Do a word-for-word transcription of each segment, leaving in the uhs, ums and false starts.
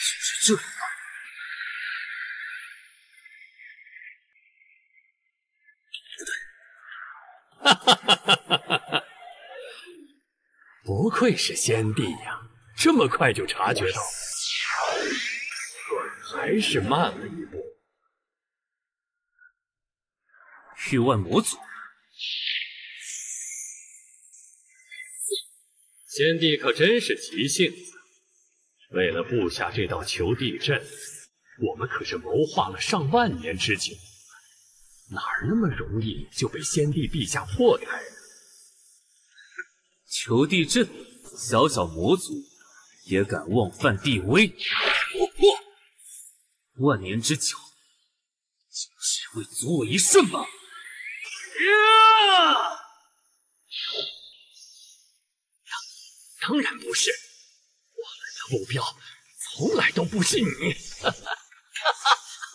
是这里啊！不对，哈哈哈哈哈哈！不愧是先帝呀，这么快就察觉到了，可还是慢了一步。去问魔族。 先帝可真是急性子，为了布下这道求地阵，我们可是谋划了上万年之久，哪儿那么容易就被先帝陛下破开？求地阵，小小魔族也敢妄犯帝威！我破！万年之久，就只为阻我一瞬吗？啊 当然不是，我们的目标从来都不是你。哈哈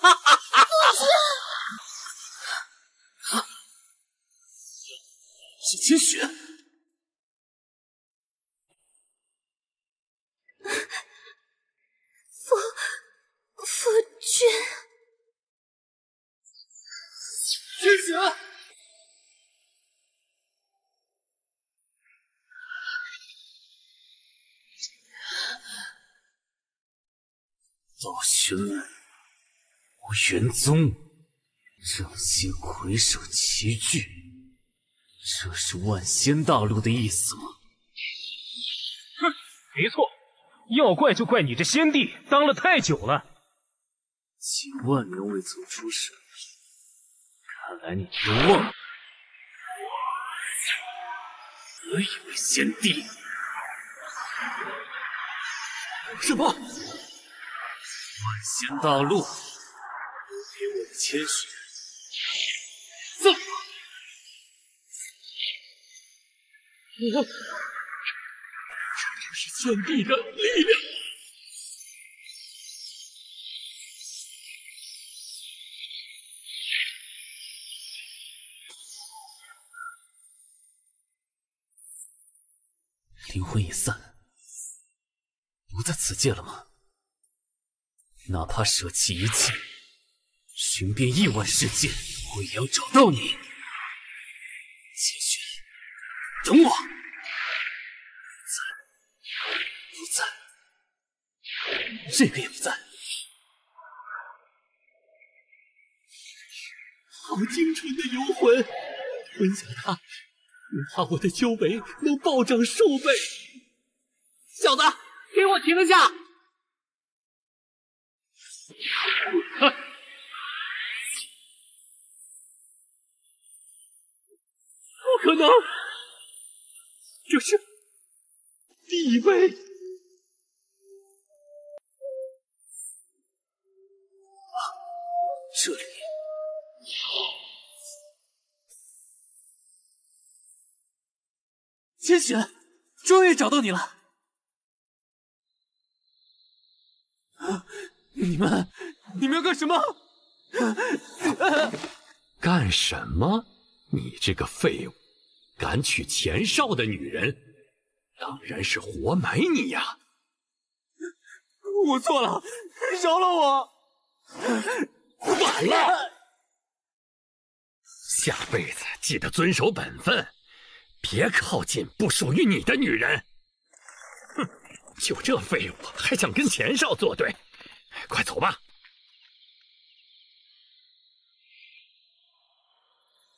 哈哈哈！不是，是清雪。夫夫君，清雪。 找寻来，我元宗，掌心魁首齐聚，这是万仙大陆的意思吗？哼，没错，要怪就怪你这先帝当了太久了，几万年未曾出手，看来你都忘了，我以为先帝什么？ 万仙大陆，给我的千雪，赠！我，这就是先帝的力量。灵魂已散，不在此界了吗？ 哪怕舍弃一切，寻遍亿万世界，我也要找到你。千雪，等我。不在，不在，这个也不在。好精纯的游魂，吞下它，恐怕我的修为能暴涨数倍。小子，给我停下！ 滚开！不可能，这是地位。啊，这里。千雪，终于找到你了。啊，你们。 你们要干什么？干什么？你这个废物，敢娶前少的女人，当然是活埋你呀！我错了，饶了我！晚了，下辈子记得遵守本分，别靠近不属于你的女人。哼，就这废物还想跟前少作对？快走吧！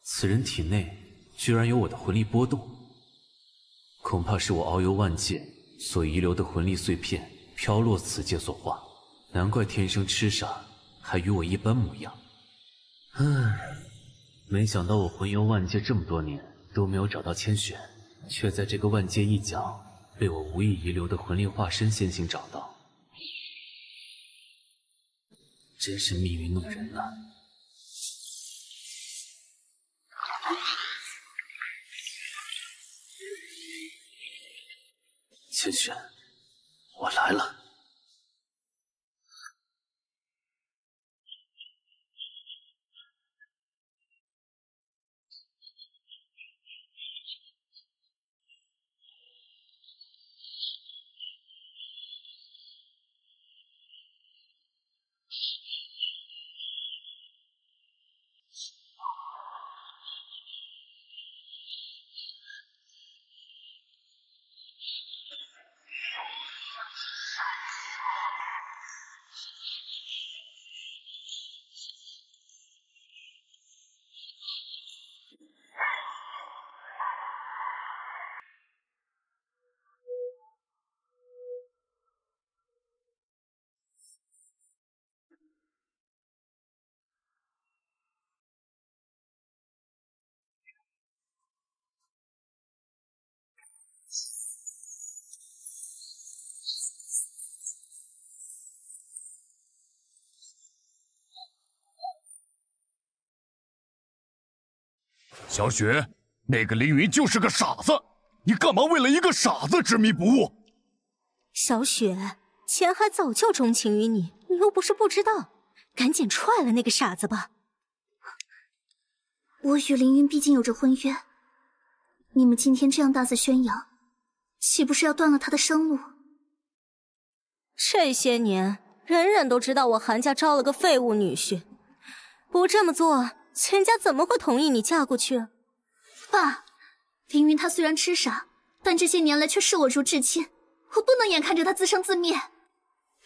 此人体内居然有我的魂力波动，恐怕是我遨游万界所遗留的魂力碎片飘落此界所化，难怪天生痴傻，还与我一般模样。唉，没想到我魂游万界这么多年都没有找到千雪，却在这个万界一角被我无意遗留的魂力化身先行找到，真是命运弄人呐！ 千雪，我来了。小雪，那个凌云就是个傻子，你干嘛为了一个傻子执迷不悟？小雪，钱海早就钟情于你，你又不是不知道，赶紧踹了那个傻子吧。我与凌云毕竟有着婚约，你们今天这样大肆宣扬，岂不是要断了他的生路？这些年，人人都知道我韩家招了个废物女婿，不这么做，全家怎么会同意你嫁过去？爸，凌云他虽然痴傻，但这些年来却视我如至亲，我不能眼看着他自生自灭。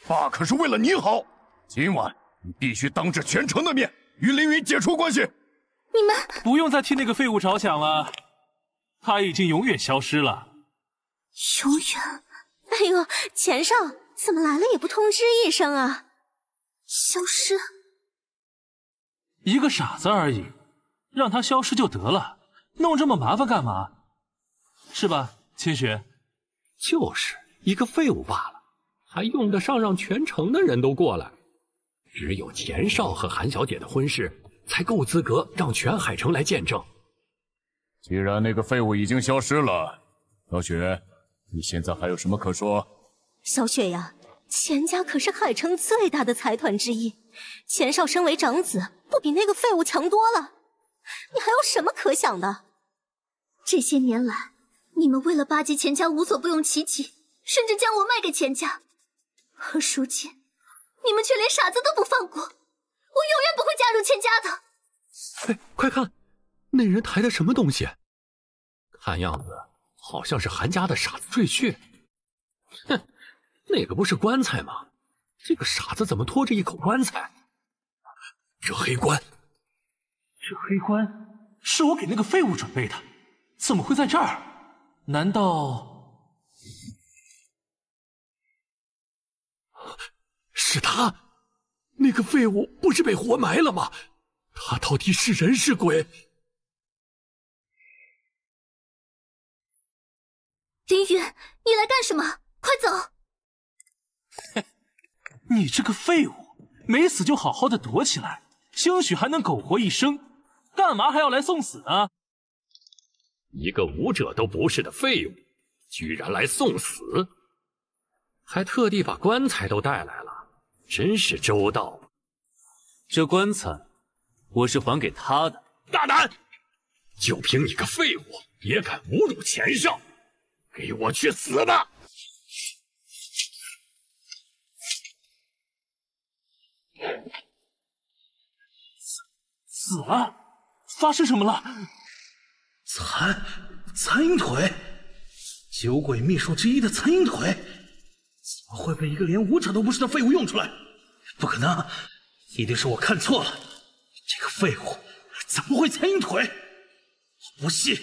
爸可是为了你好，今晚你必须当着全城的面与凌云解除关系。你们不用再替那个废物着想了，他已经永远消失了。永远？哎呦，钱少。 怎么来了也不通知一声啊！消失？一个傻子而已，让他消失就得了，弄这么麻烦干嘛？是吧，千雪？就是一个废物罢了，还用得上让全城的人都过来？只有钱少和韩小姐的婚事才够资格让全海城来见证。既然那个废物已经消失了，小雪，你现在还有什么可说？ 小雪呀，钱家可是海城最大的财团之一，钱少身为长子，不比那个废物强多了。你还有什么可想的？这些年来，你们为了巴结钱家无所不用其极，甚至将我卖给钱家。而如今，你们却连傻子都不放过，我永远不会加入钱家的。哎，快看，那人抬的什么东西？看样子好像是韩家的傻子赘婿。哼。 那个不是棺材吗？这个傻子怎么拖着一口棺材？这黑棺，这黑棺是我给那个废物准备的，怎么会在这儿？难道是他？那个废物不是被活埋了吗？他到底是人是鬼？凌云，你来干什么？快走！ 哼，你这个废物，没死就好好的躲起来，兴许还能苟活一生，干嘛还要来送死呢？一个武者都不是的废物，居然来送死，还特地把棺材都带来了，真是周到。这棺材我是还给他的。大胆！就凭你个废物，也敢侮辱钱少，给我去死吧！ 死了？发生什么了？残残影腿，酒鬼秘术之一的残影腿，怎么会被一个连武者都不是的废物用出来？不可能，一定是我看错了。这个废物怎么会残影腿？我不信，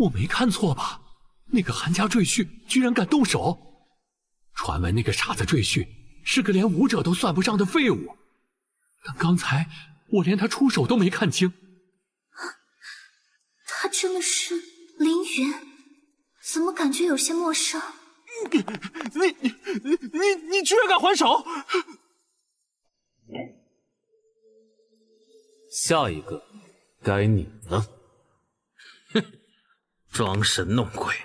我没看错吧？那个韩家赘婿居然敢动手！传闻那个傻子赘婿。 是个连武者都算不上的废物，但刚才我连他出手都没看清。他真的是凌云？怎么感觉有些陌生？你你你你你居然敢还手！下一个该你了。哼，装神弄鬼，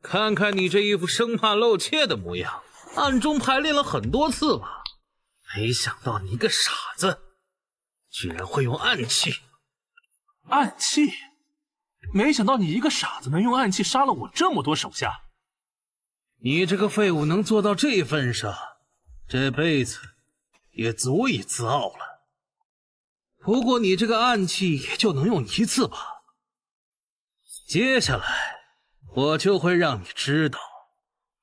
看看你这一副生怕露怯的模样。 暗中排练了很多次吧，没想到你一个傻子，居然会用暗器。暗器？没想到你一个傻子能用暗器杀了我这么多手下。你这个废物能做到这份上，这辈子也足以自傲了。不过你这个暗器也就能用一次吧。接下来我就会让你知道。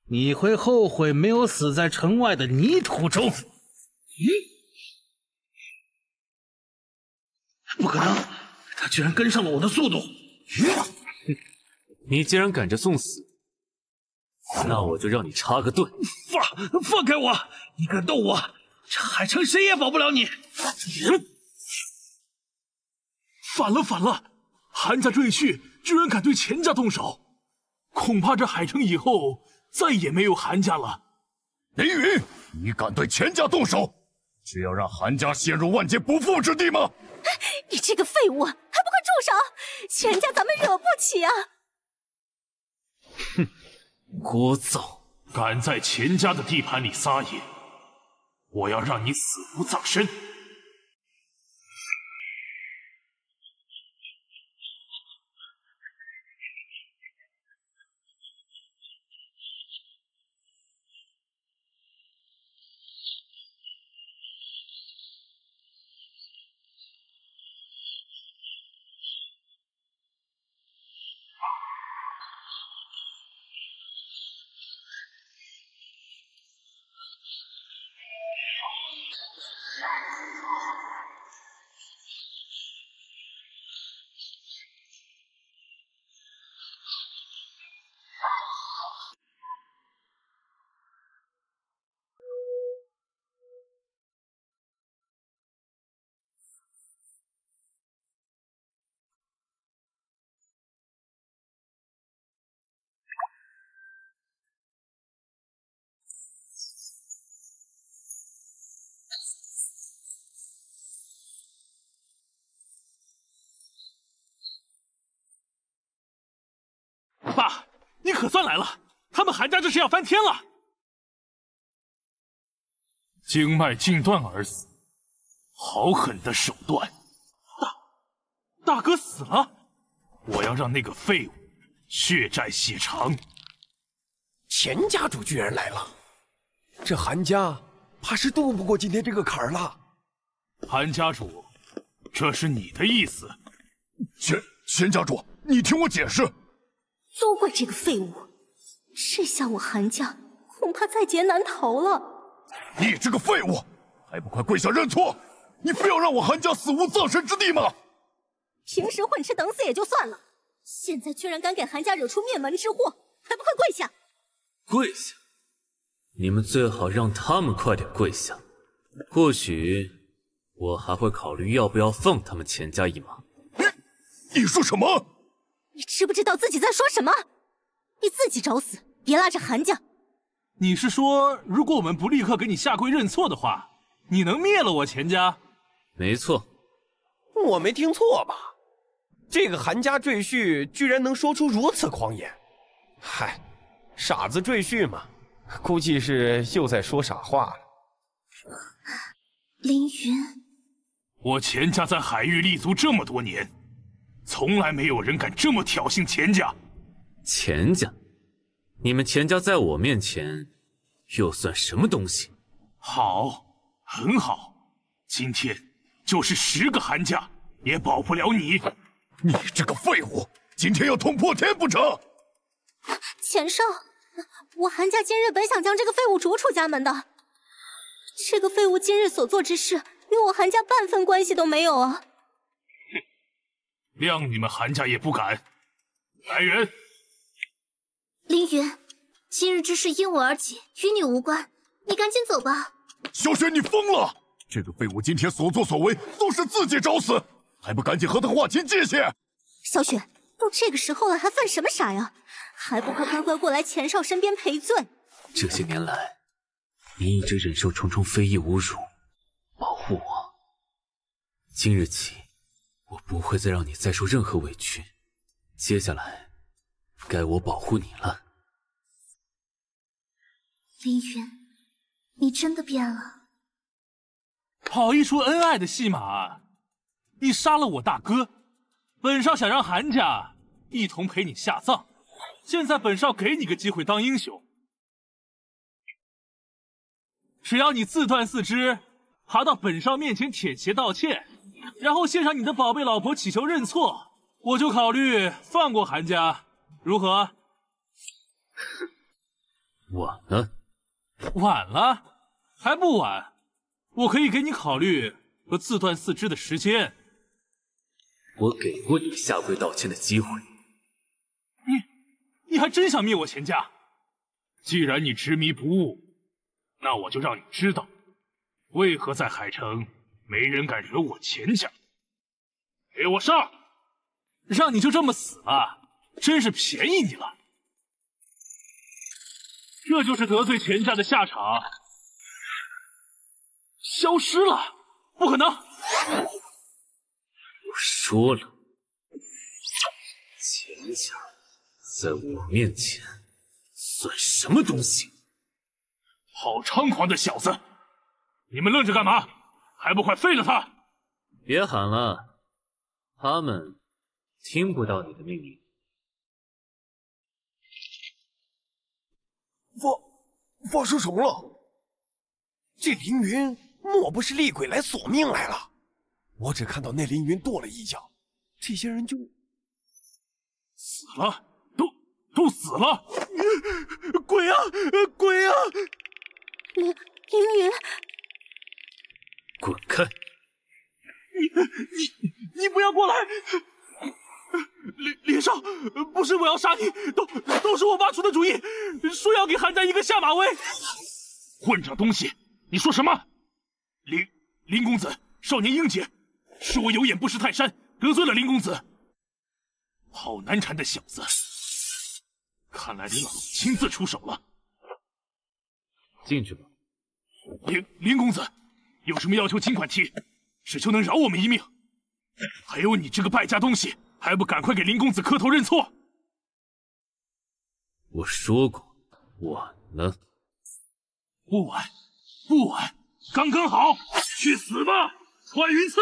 你会后悔没有死在城外的泥土中。嗯，不可能，他居然跟上了我的速度。你竟然赶着送死，那我就让你插个盾。放放开我！你敢动我，这海城谁也保不了你。嗯、反了反了！韩家赘婿居然敢对钱家动手，恐怕这海城以后。 再也没有韩家了，凌云，你敢对钱家动手，是要让韩家陷入万劫不复之地吗？你这个废物，还不快住手！全家咱们惹不起啊！哼，聒噪！敢在钱家的地盘里撒野，我要让你死无葬身！ 爸，你可算来了！他们韩家这是要翻天了。经脉尽断而死，好狠的手段！大，大哥死了！我要让那个废物血债血偿。钱家主居然来了，这韩家怕是渡不过今天这个坎儿了。韩家主，这是你的意思？钱钱家主，你听我解释。 都怪这个废物，这下我韩家恐怕在劫难逃了。你这个废物，还不快跪下认错！你非要让我韩家死无葬身之地吗？平时混吃等死也就算了，现在居然敢给韩家惹出灭门之祸，还不快跪下！跪下！你们最好让他们快点跪下，或许我还会考虑要不要放他们钱家一马。你你说什么？ 你知不知道自己在说什么？你自己找死，别拉着韩家。你是说，如果我们不立刻给你下跪认错的话，你能灭了我钱家？没错，我没听错吧？这个韩家赘婿居然能说出如此狂言！嗨，傻子赘婿嘛，估计是又在说傻话了。凌云，我钱家在海域立足这么多年。 从来没有人敢这么挑衅钱家。钱家，你们钱家在我面前又算什么东西？好，很好，今天就是十个韩家也保不了你。你这个废物，今天要捅破天不成？钱少，我韩家今日本想将这个废物逐出家门的。这个废物今日所做之事，与我韩家半分关系都没有啊。 谅你们韩家也不敢！来人！凌云，今日之事因我而起，与你无关，你赶紧走吧。小雪，你疯了！这个废物今天所作所为都是自己找死，还不赶紧和他划清界限！小雪，都这个时候了，还犯什么傻呀？还不快乖乖过来钱少身边赔罪！这些年来，你一直忍受重重非议侮辱，保护我。今日起。 我不会再让你再受任何委屈，接下来该我保护你了。凌云，你真的变了。好一出恩爱的戏码啊！你杀了我大哥，本少想让韩家一同陪你下葬，现在本少给你个机会当英雄。只要你自断四肢，爬到本少面前舔鞋道歉。 然后献上你的宝贝老婆，祈求认错，我就考虑放过韩家，如何？晚了，晚了，还不晚，我可以给你考虑和自断四肢的时间。我给过你下跪道歉的机会，你，你还真想灭我钱家？既然你执迷不悟，那我就让你知道，为何在海城。 没人敢惹我钱家，给我上！让你就这么死了，真是便宜你了。这就是得罪钱家的下场。消失了？不可能！我说了，倔强，在我面前算什么东西？好猖狂的小子！你们愣着干嘛？还不快废了他！别喊了，他们听不到你的命令。发发生什么了？这凌云莫不是厉鬼来索命来了？我只看到那凌云跺了一脚，这些人就死了，都都死了！鬼啊，鬼啊！凌凌云，滚开！你你你不要过来！林林少，不是我要杀你，都都是我妈出的主意，说要给韩家一个下马威。混账东西，你说什么？林林公子，少年英杰，是我有眼不识泰山，得罪了林公子。好难缠的小子，看来林老亲自出手了。进去吧。林林公子，有什么要求尽管提，只求能饶我们一命。还有你这个败家东西！ 还不赶快给林公子磕头认错！我说过晚了，不晚，不晚，刚刚好。去死吧，穿云刺！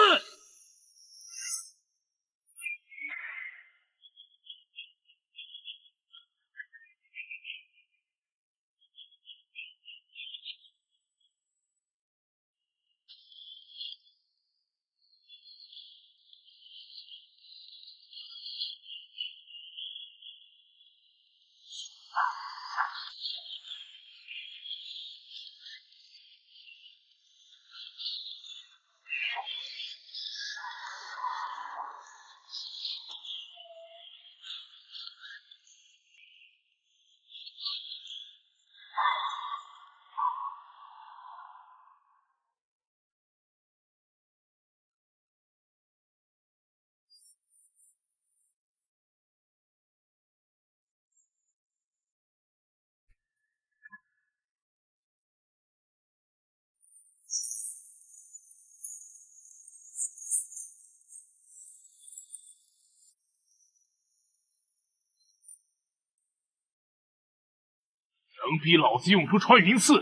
能逼老子用出穿云刺，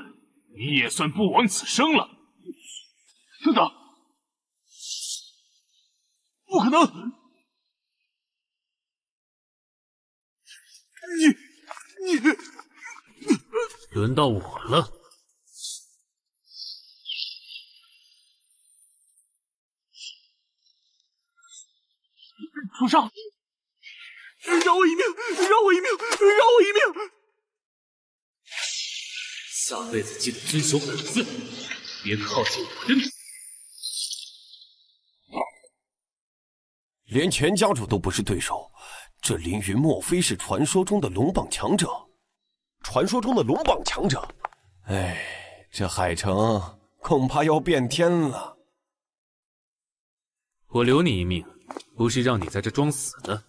你也算不枉此生了。等等，不可能！你你，轮到我了。主上，饶我一命！饶我一命！饶我一命！ 下辈子记得遵守本分，别靠近我的女人。连全家主都不是对手，这凌云莫非是传说中的龙榜强者？传说中的龙榜强者，哎，这海城恐怕要变天了。我留你一命，不是让你在这装死的。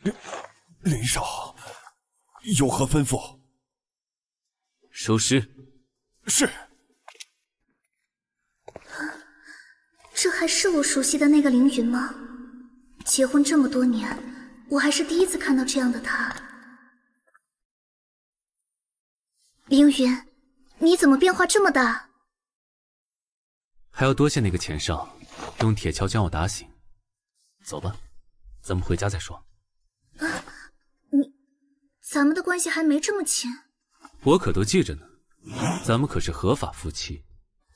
林林少，有何吩咐？ 收尸。是。这还是我熟悉的那个凌云吗？结婚这么多年，我还是第一次看到这样的他。凌云，你怎么变化这么大？还要多谢那个前少，用铁锹将我打醒。走吧，咱们回家再说。啊，你，咱们的关系还没这么亲。 我可都记着呢，咱们可是合法夫妻。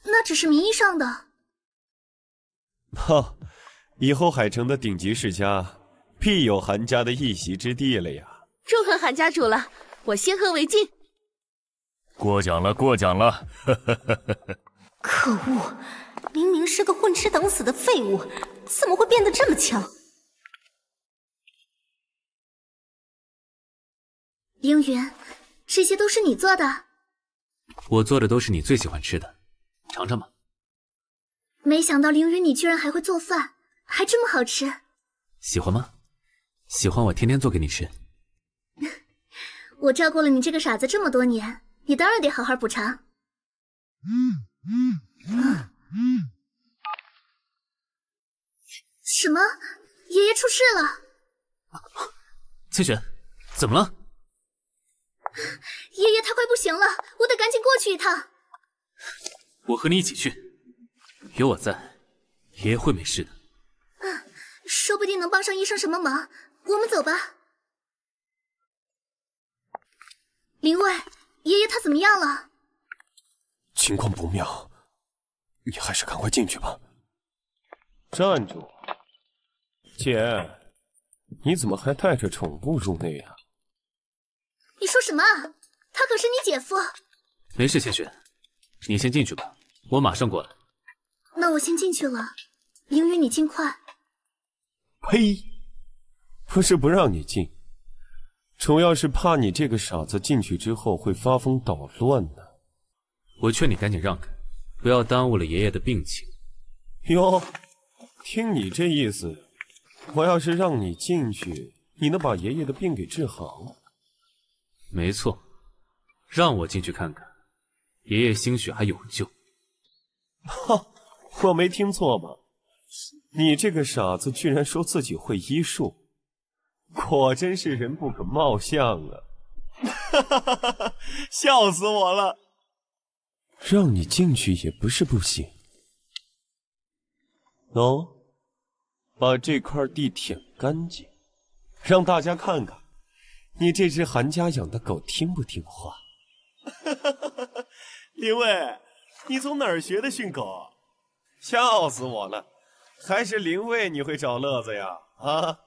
那只是名义上的。哈，以后海城的顶级世家，必有韩家的一席之地了呀！祝贺韩家主了，我先喝为敬。过奖了，过奖了！可恶，明明是个混吃等死的废物，怎么会变得这么强？凌云。 这些都是你做的，我做的都是你最喜欢吃的，尝尝吧。没想到凌云，你居然还会做饭，还这么好吃。喜欢吗？喜欢我天天做给你吃。我照顾了你这个傻子这么多年，你当然得好好补偿。嗯嗯嗯嗯。什么？爷爷出事了！千雪，怎么了？爷爷他快不行了，我得赶紧过去一趟。我和你一起去，有我在，爷爷会没事的。嗯，说不定能帮上医生什么忙。我们走吧。林卫，爷爷他怎么样了？情况不妙，你还是赶快进去吧。站住！姐，你怎么还带着宠物入内啊？你说什么？他可是你姐夫。没事，千雪，你先进去吧，我马上过来。那我先进去了，凌云，你尽快。呸！不是不让你进，主要是怕你这个傻子进去之后会发疯捣乱呢。我劝你赶紧让开，不要耽误了爷爷的病情。哟，听你这意思，我要是让你进去，你能把爷爷的病给治好？没错，让我进去看看，爷爷兴许还有救。哈，我没听错吧？你这个傻子居然说自己会医术。 果真是人不可貌相啊！哈哈哈哈哈！笑死我了。让你进去也不是不行。喏，把这块地舔干净，让大家看看，你这只韩家养的狗听不听话？哈哈哈哈哈！林卫，你从哪儿学的训狗？笑死我了！还是林卫你会找乐子呀？啊！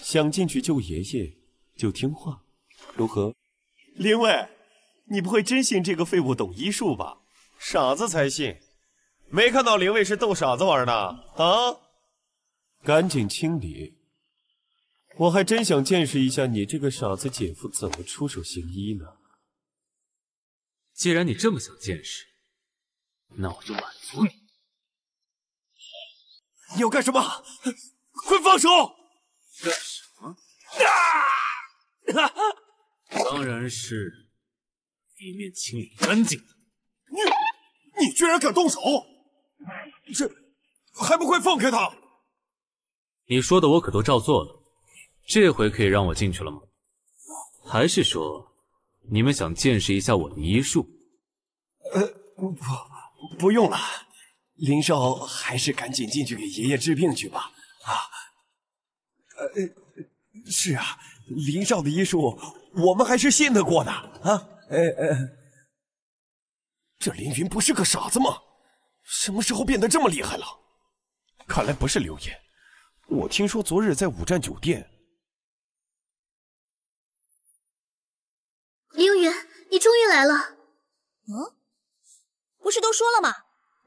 想进去救爷爷，就听话，如何？林卫，你不会真信这个废物懂医术吧？傻子才信，没看到林卫是逗傻子玩的啊！赶紧清理，我还真想见识一下你这个傻子姐夫怎么出手行医呢。既然你这么想见识，那我就满足你。你要干什么？快放手！ 干什么？啊！当然是地面清理干净的。你你居然敢动手！这还不快放开他！你说的我可都照做了，这回可以让我进去了吗？还是说你们想见识一下我的医术？呃，不，不用了。林少，还是赶紧进去给爷爷治病去吧。啊！ 呃，是啊，林少的医术我们还是信得过的啊。呃呃，这凌云不是个傻子吗？什么时候变得这么厉害了？看来不是流言，我听说昨日在五站酒店。凌云，你终于来了。嗯，不是都说了吗？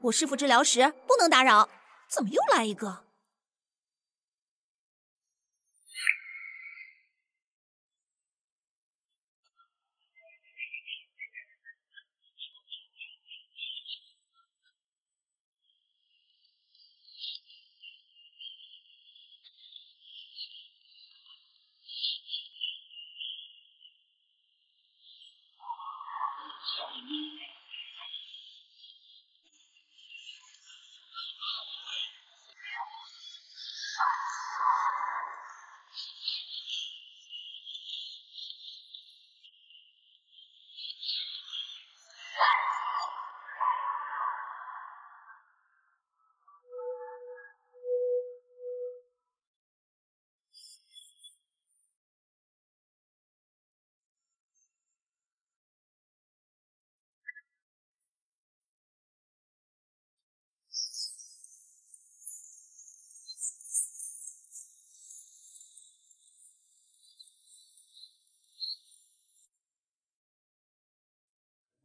我师父治疗时不能打扰，怎么又来一个？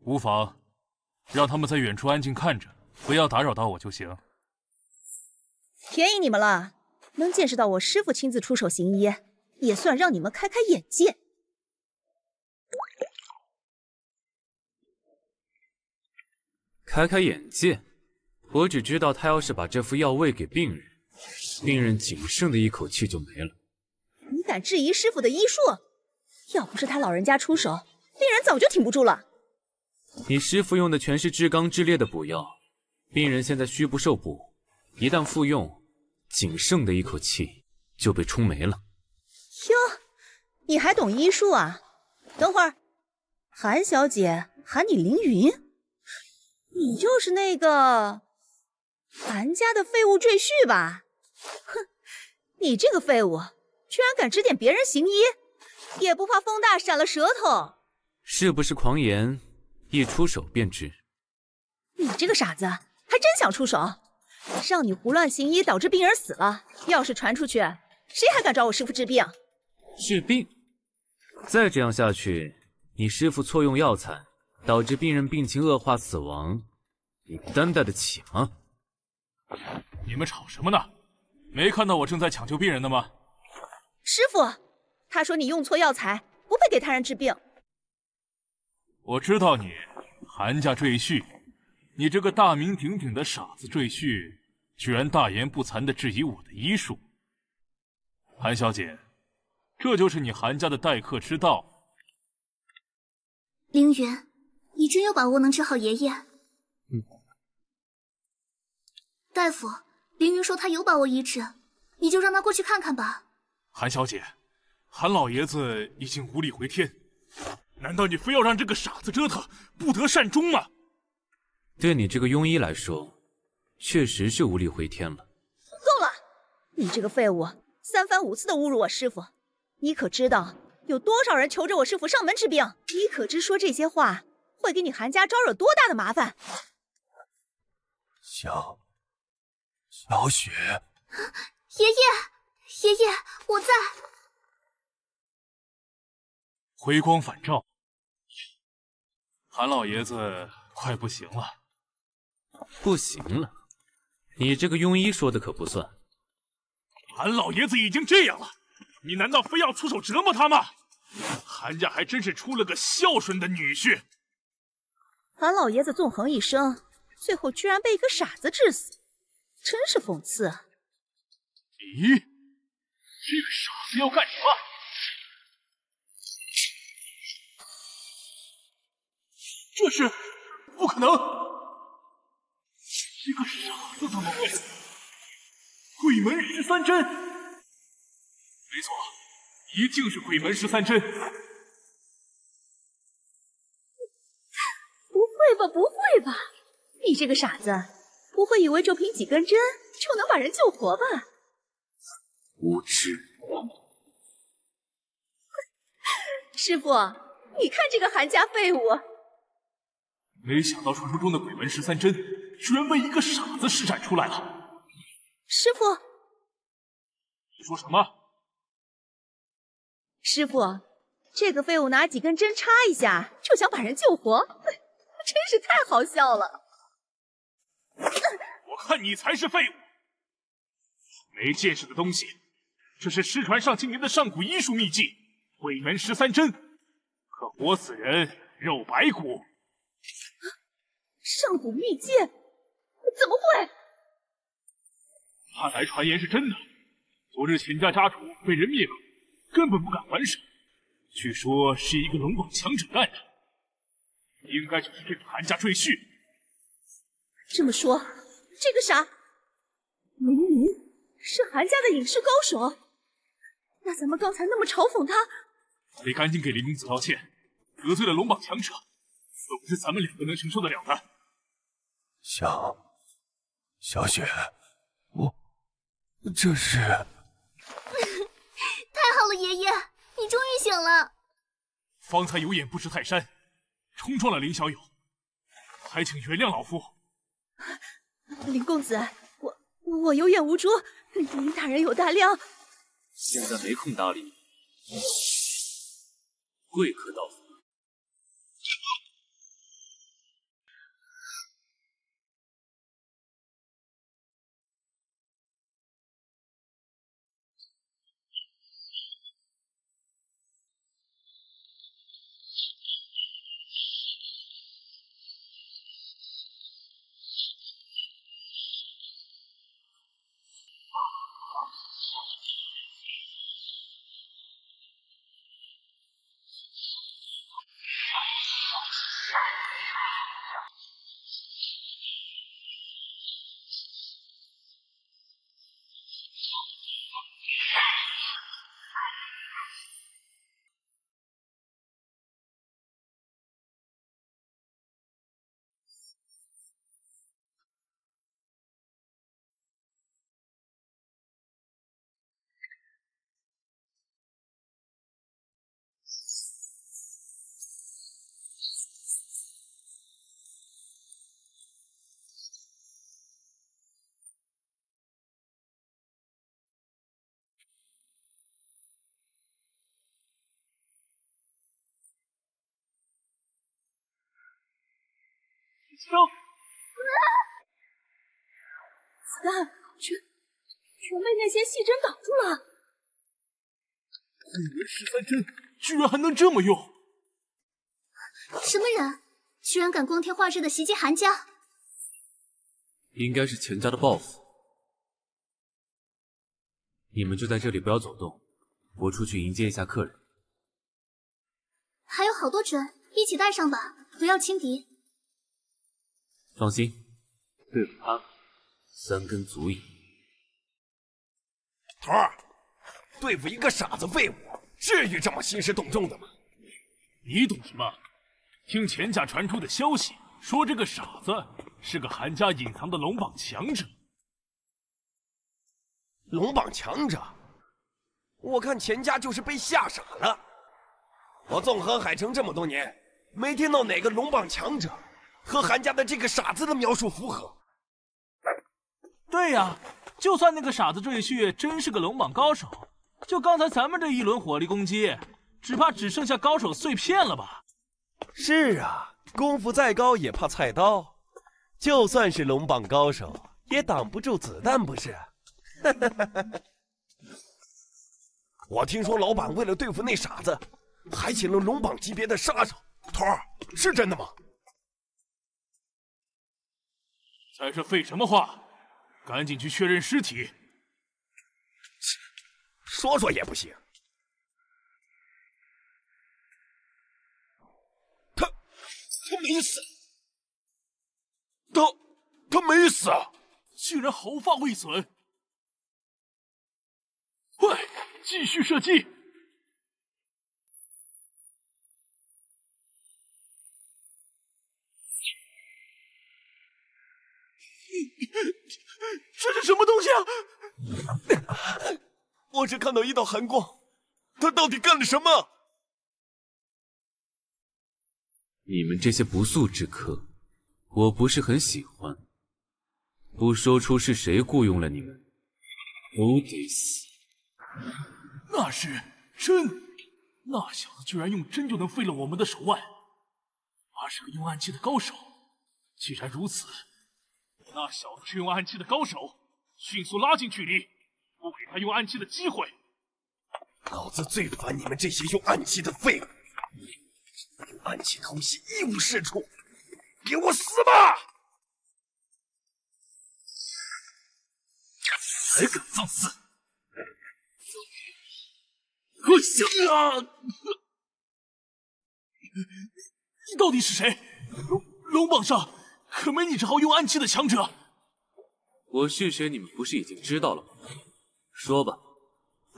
无妨，让他们在远处安静看着，不要打扰到我就行。便宜你们了，能见识到我师父亲自出手行医，也算让你们开开眼界。开开眼界？我只知道他要是把这副药喂给病人，病人仅剩的一口气就没了。你敢质疑师父的医术？要不是他老人家出手，病人早就挺不住了。 你师父用的全是至刚至烈的补药，病人现在虚不受补，一旦服用，仅剩的一口气就被冲没了。你还懂医术啊？等会儿，韩小姐喊你凌云，你就是那个韩家的废物赘婿吧？哼，你这个废物，居然敢指点别人行医，也不怕风大闪了舌头？是不是狂言？一出手便知。你这个傻子，还真想出手？ 让你胡乱行医，导致病人死了。要是传出去，谁还敢找我师傅治病？治病？再这样下去，你师傅错用药材，导致病人病情恶化死亡，你担待得起吗？你们吵什么呢？没看到我正在抢救病人呢吗？师傅，他说你用错药材，不配给他人治病。我知道你韩家赘婿。 你这个大名鼎鼎的傻子赘婿，居然大言不惭地质疑我的医术，韩小姐，这就是你韩家的待客之道。凌云，你真有把握能治好爷爷？嗯。大夫，凌云说他有把握医治，你就让他过去看看吧。韩小姐，韩老爷子已经无力回天，难道你非要让这个傻子折腾，不得善终吗？ 对你这个庸医来说，确实是无力回天了。够了！你这个废物，三番五次的侮辱我师傅，你可知道有多少人求着我师傅上门治病？你可知说这些话会给你韩家招惹多大的麻烦？小小雪，爷爷，爷爷，我在。回光返照，韩老爷子快不行了。 不行了，你这个庸医说的可不算。韩老爷子已经这样了，你难道非要出手折磨他吗？韩家还真是出了个孝顺的女婿。韩老爷子纵横一生，最后居然被一个傻子致死，真是讽刺啊！咦，这个傻子要干什么？这是不可能！ 这个傻子怎么会？鬼门十三针，没错，一定是鬼门十三针。不会吧，不会吧！你这个傻子，不会以为就凭几根针就能把人救活吧？无知！师傅，你看这个韩家废物！没想到传说中的鬼门十三针。 居然被一个傻子施展出来了！师傅，你说什么？师傅，这个废物拿几根针插一下就想把人救活，真是太好笑了！我看你才是废物，没见识的东西！这是失传上千年的上古医术秘技——鬼门十三针，可活死人，肉白骨。上古秘技。 怎么会？看来传言是真的。昨日秦家家主被人灭口，根本不敢还手。据说是一个龙岗强者干的，应该就是这个韩家赘婿。这么说，这个傻明明是韩家的隐世高手，那咱们刚才那么嘲讽他，得赶紧给林公子道歉。得罪了龙岗强者，可不是咱们两个能承受得了的。小。 小雪，我这是太好了，爷爷，你终于醒了。方才有眼不识泰山，冲撞了林小友，还请原谅老夫。林公子，我我有眼无珠，林大人有大量。现在没空搭理你，贵客到府。手，子弹全全被那些细针挡住了。你的十三针居然还能这么用！什么人，居然敢光天化日的袭击韩家？应该是钱家的报复。你们就在这里不要走动，我出去迎接一下客人。还有好多针，一起带上吧，不要轻敌。 放心，对付他三根足矣。头儿，对付一个傻子废物，至于这么兴师动众的吗？你懂什么？听钱家传出的消息，说这个傻子是个韩家隐藏的龙榜强者。龙榜强者，我看钱家就是被吓傻了。我纵横海城这么多年，没听到哪个龙榜强者 和韩家的这个傻子的描述符合。对呀、啊，就算那个傻子赘婿真是个龙榜高手，就刚才咱们这一轮火力攻击，只怕只剩下高手碎片了吧？是啊，功夫再高也怕菜刀，就算是龙榜高手也挡不住子弹，不是？我听说老板为了对付那傻子，还请了龙榜级别的杀手。头儿，是真的吗？ 在这废什么话！赶紧去确认尸体。说说也不行。他他没死。他他没死，居然毫发未损。快，继续射击！这是什么东西啊！我只看到一道寒光，他到底干了什么？你们这些不速之客，我不是很喜欢。不说出是谁雇佣了你们，都得死。那是针，那小子居然用针就能废了我们的手腕，他是个用暗器的高手。既然如此， 那小子是用暗器的高手，迅速拉近距离，不给他用暗器的机会。老子最烦你们这些用暗器的废物！用暗器偷袭一无是处，给我死吧！还敢放肆！可笑啊！你到底是谁？龙龙榜上 可没你这号用暗器的强者！我是谁，你们不是已经知道了吗？说吧，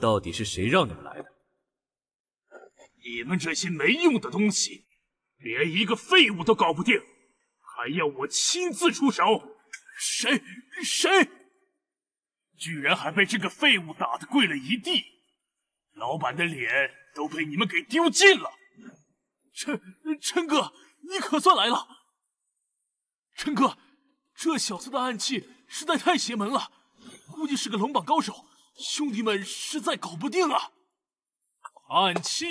到底是谁让你们来的？你们这些没用的东西，连一个废物都搞不定，还要我亲自出手？谁谁？居然还被这个废物打得跪了一地，老板的脸都被你们给丢尽了！陈陈哥，你可算来了！ 陈哥，这小子的暗器实在太邪门了，估计是个龙榜高手，兄弟们实在搞不定啊！暗器，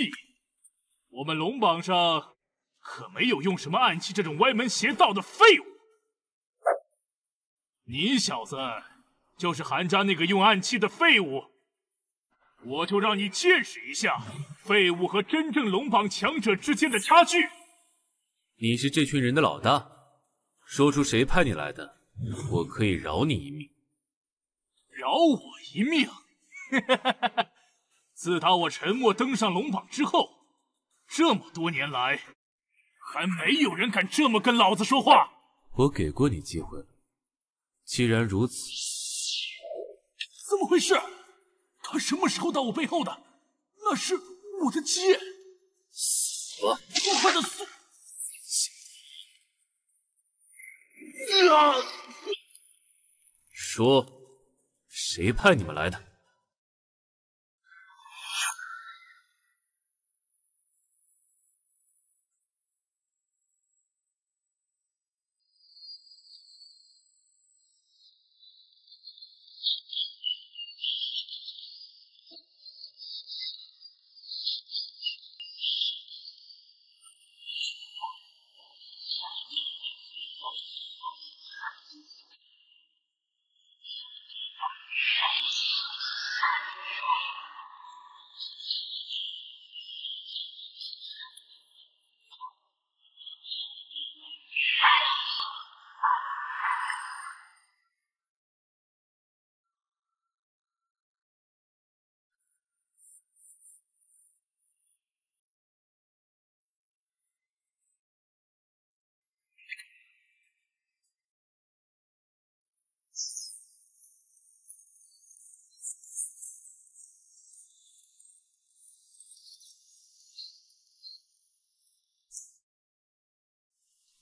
我们龙榜上可没有用什么暗器这种歪门邪道的废物。你小子就是韩家那个用暗器的废物，我就让你见识一下废物和真正龙榜强者之间的差距。你是这群人的老大？ 说出谁派你来的，我可以饶你一命。饶我一命？自打我沉默登上龙榜之后，这么多年来，还没有人敢这么跟老子说话。我给过你机会了，既然如此，怎么回事？他什么时候到我背后的？那是我的剑。死了！痛快的速！ 啊、说，谁派你们来的？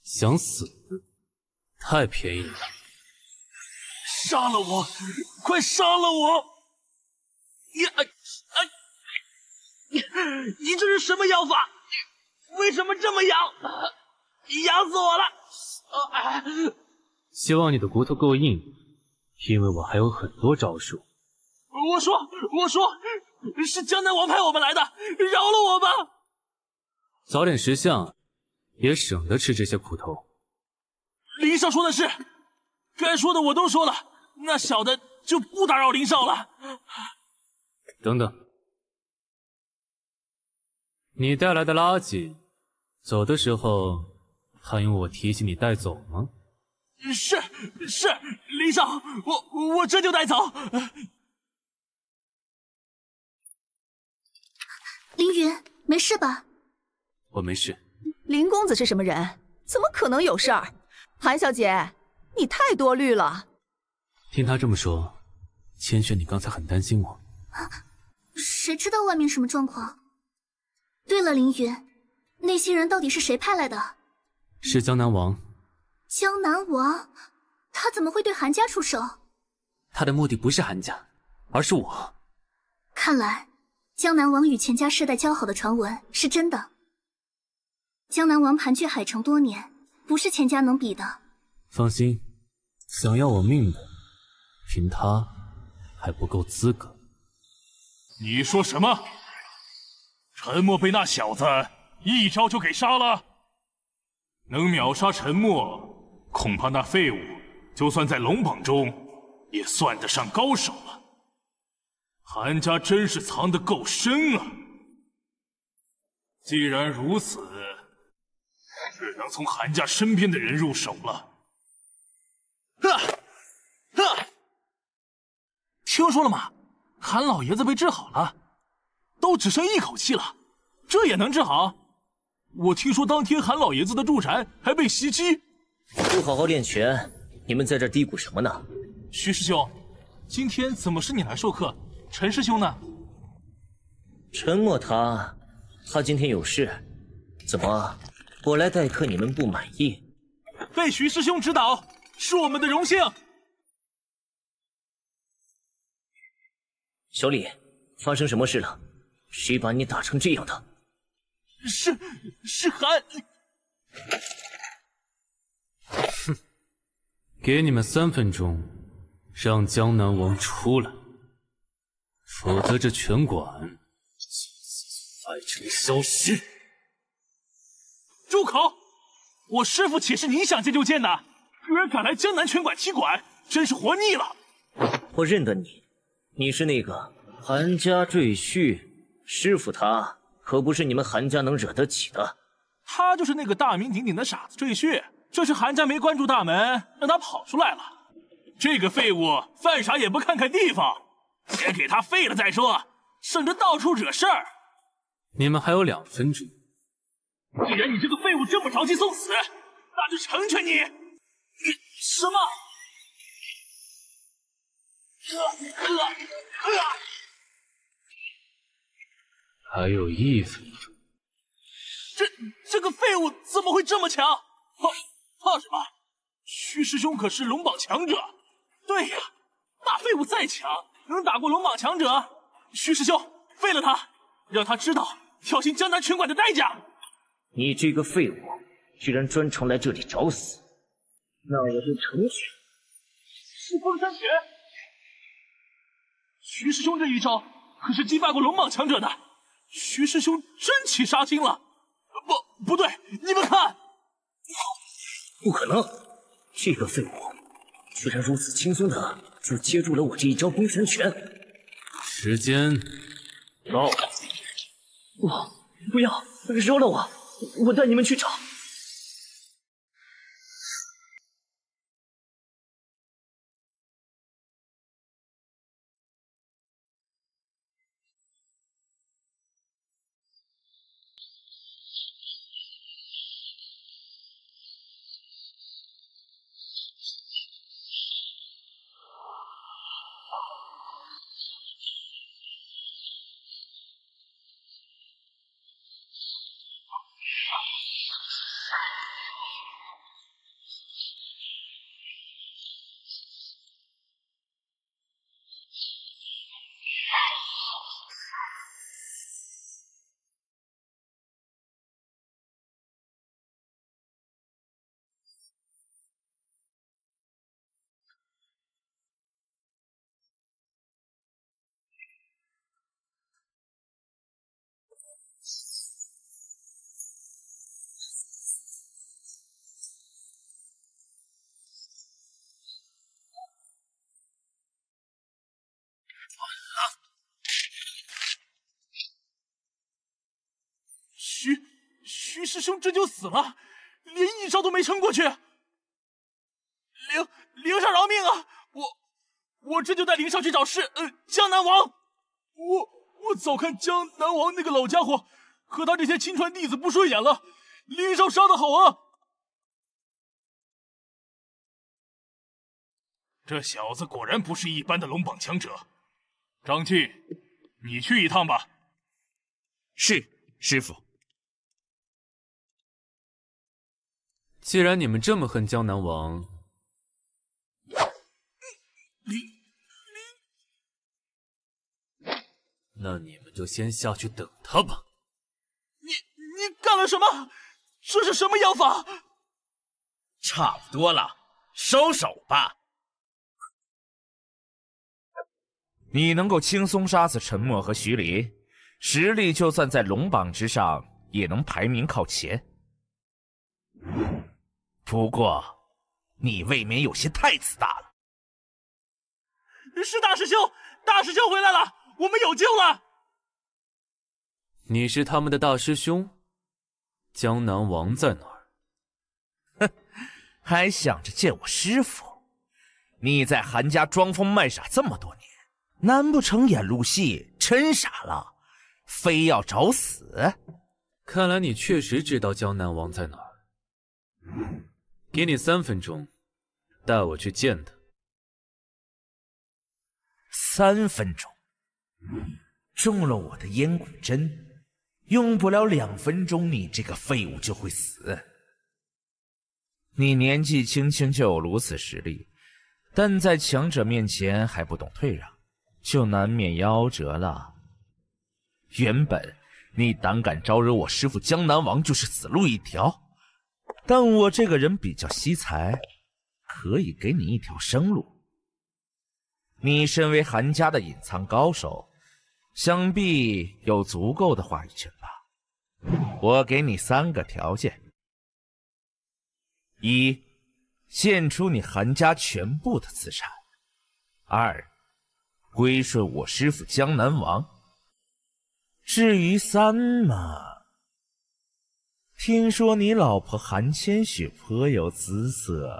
想死？太便宜了！杀了我！快杀了我！你哎哎，你这是什么妖法？为什么这么痒？痒死我了！啊！希望你的骨头够硬，因为我还有很多招数。我说，我说，是江南王派我们来的，饶了我吧！早点识相。 也省得吃这些苦头。林少说的是，该说的我都说了，那小的就不打扰林少了。等等，你带来的垃圾，走的时候还用我提醒你带走吗？是是，林少，我我这就带走。凌云，没事吧？我没事。 林公子是什么人？怎么可能有事儿？韩小姐，你太多虑了。听他这么说，千雪，你刚才很担心我。啊，谁知道外面什么状况？对了，凌云，那些人到底是谁派来的？是江南王。江南王，他怎么会对韩家出手？他的目的不是韩家，而是我。看来，江南王与钱家世代交好的传闻是真的。 江南王盘踞海城多年，不是钱家能比的。放心，想要我命的，凭他还不够资格。你说什么？陈默被那小子一招就给杀了？能秒杀陈默，恐怕那废物就算在龙榜中也算得上高手了。韩家真是藏得够深啊！既然如此。 只能从韩家身边的人入手了。啊啊！听说了吗？韩老爷子被治好了，都只剩一口气了，这也能治好？我听说当天韩老爷子的住宅还被袭击。不好好练拳，你们在这嘀咕什么呢？徐师兄，今天怎么是你来授课？陈师兄呢？陈默他，他今天有事，怎么？ 我来代课，你们不满意？被徐师兄指导是我们的荣幸。小李，发生什么事了？谁把你打成这样的？是是韩。哼，给你们三分钟，让江南王出来，否则这拳馆就此败城消失。 住口！我师父岂是你想见就见的？居然敢来江南拳馆踢馆，真是活腻了！我认得你，你是那个韩家赘婿，师父他可不是你们韩家能惹得起的。他就是那个大名鼎鼎的傻子赘婿，这是韩家没关住大门，让他跑出来了。这个废物犯傻也不看看地方，先给他废了再说，省着到处惹事儿。你们还有两分钟。 既然你这个废物这么着急送死，那就成全你。你什么？还有一分钟。这这个废物怎么会这么强？怕怕什么？徐师兄可是龙榜强者。对呀，大废物再强，能打过龙榜强者？徐师兄废了他，让他知道挑衅江南拳馆的代价。 你这个废物，居然专程来这里找死，那我就成全你。风山拳，徐师兄这一招可是击败过龙蟒强者的，徐师兄真起杀心了。不，不对，你们看，不可能，这个废物居然如此轻松的就接住了我这一招冰山拳。时间到了。我不要，饶了我，我带你们去找。 徐徐师兄真就死了，连一招都没撑过去。灵灵上饶命啊！我我这就带灵上去找市呃江南王。我我早看江南王那个老家伙和他这些亲传弟子不顺眼了，灵上杀的好啊！这小子果然不是一般的龙榜强者。张继，你去一趟吧。是师父。 既然你们这么恨江南王，那你们就先下去等他吧。你你干了什么？这是什么妖法？差不多了，收手吧。你能够轻松杀死陈默和徐离，实力就算在龙榜之上，也能排名靠前。 不过，你未免有些太自大了。是大师兄，大师兄回来了，我们有救了。你是他们的大师兄？江南王在哪儿？哼，还想着见我师父？你在韩家装疯卖傻这么多年，难不成演入戏真傻了，非要找死？看来你确实知道江南王在哪儿。 给你三分钟，带我去见他。三分钟，中了我的烟骨针，用不了两分钟，你这个废物就会死。你年纪轻轻就有如此实力，但在强者面前还不懂退让，就难免夭折了。原本你胆敢招惹我师父江南王，就是死路一条。 但我这个人比较惜才，可以给你一条生路。你身为韩家的隐藏高手，想必有足够的话语权吧？我给你三个条件：一，献出你韩家全部的资产；二，归顺我师父江南王；至于三嘛…… 听说你老婆韩千雪颇有姿色，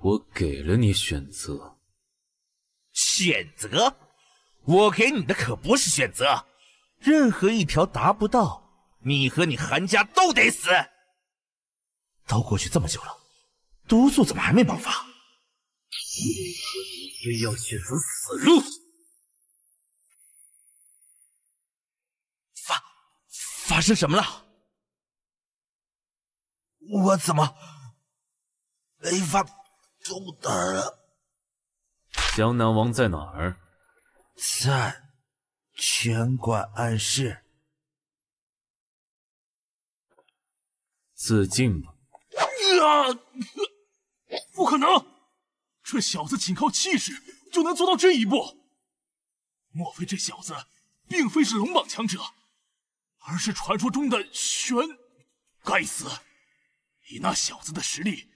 我给了你选择。选择？我给你的可不是选择，任何一条达不到，你和你韩家都得死。都过去这么久了，毒素怎么还没爆发？你和你非要选择死路？发。 发生什么了？我怎么没法动弹了？江南王在哪儿？在拳馆暗室。自尽吧！啊！不可能！这小子仅靠气势就能做到这一步？莫非这小子并非是龙榜强者？ 而是传说中的玄，该死！以那小子的实力，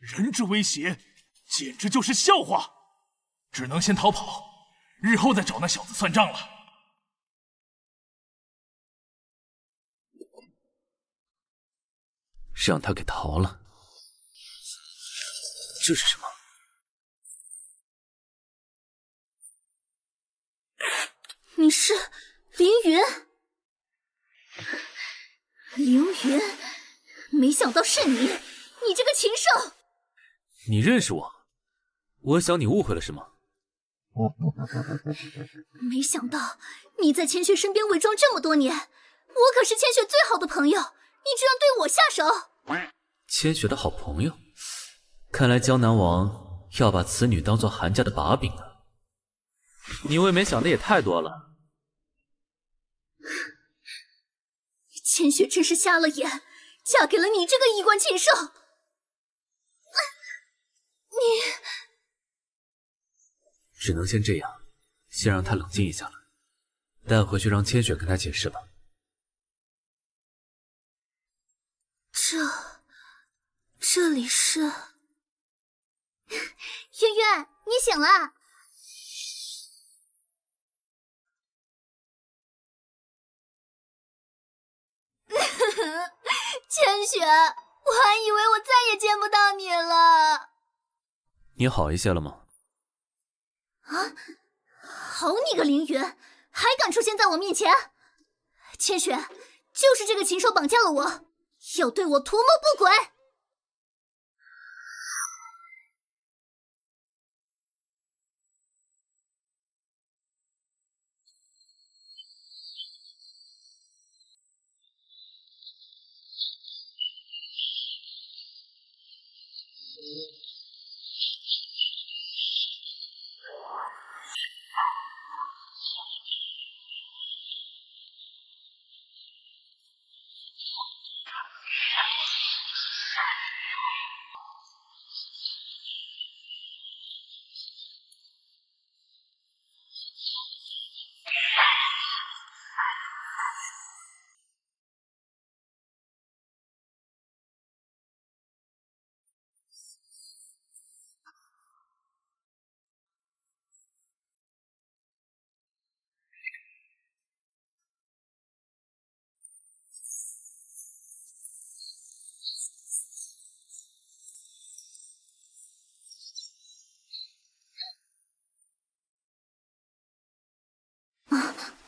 人质威胁，简直就是笑话。只能先逃跑，日后再找那小子算账了。 让他给逃了，这是什么？你是凌云？凌云，没想到是你，你这个禽兽！你认识我？我想你误会了什么？没想到你在千雪身边伪装这么多年，我可是千雪最好的朋友，你居然对我下手！ 千雪的好朋友，看来江南王要把此女当做韩家的把柄了。你未免想的也太多了。千雪真是瞎了眼，嫁给了你这个衣冠禽兽。你只能先这样，先让她冷静一下了。带回去让千雪跟她解释吧。 这这里是渊渊，你醒了。千雪，我还以为我再也见不到你了。你好一些了吗？啊！好你个凌云，还敢出现在我面前！千雪，就是这个禽兽绑架了我。 要对我图谋不轨！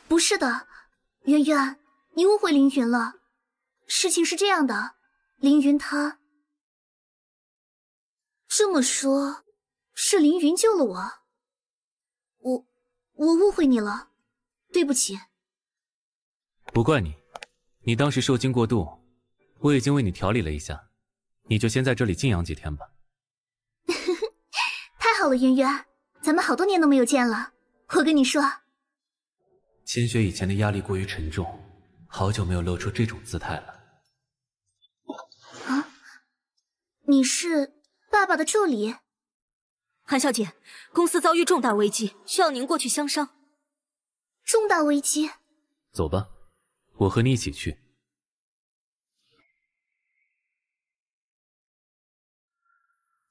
不是的，渊渊，你误会凌云了。事情是这样的，凌云她……这么说，是凌云救了我。我我误会你了，对不起。不怪你，你当时受惊过度，我已经为你调理了一下，你就先在这里静养几天吧。太好了，渊渊，咱们好多年都没有见了。我跟你说。 千雪以前的压力过于沉重，好久没有露出这种姿态了。啊，你是爸爸的助理？韩小姐，公司遭遇重大危机，需要您过去相商。重大危机？走吧，我和你一起去。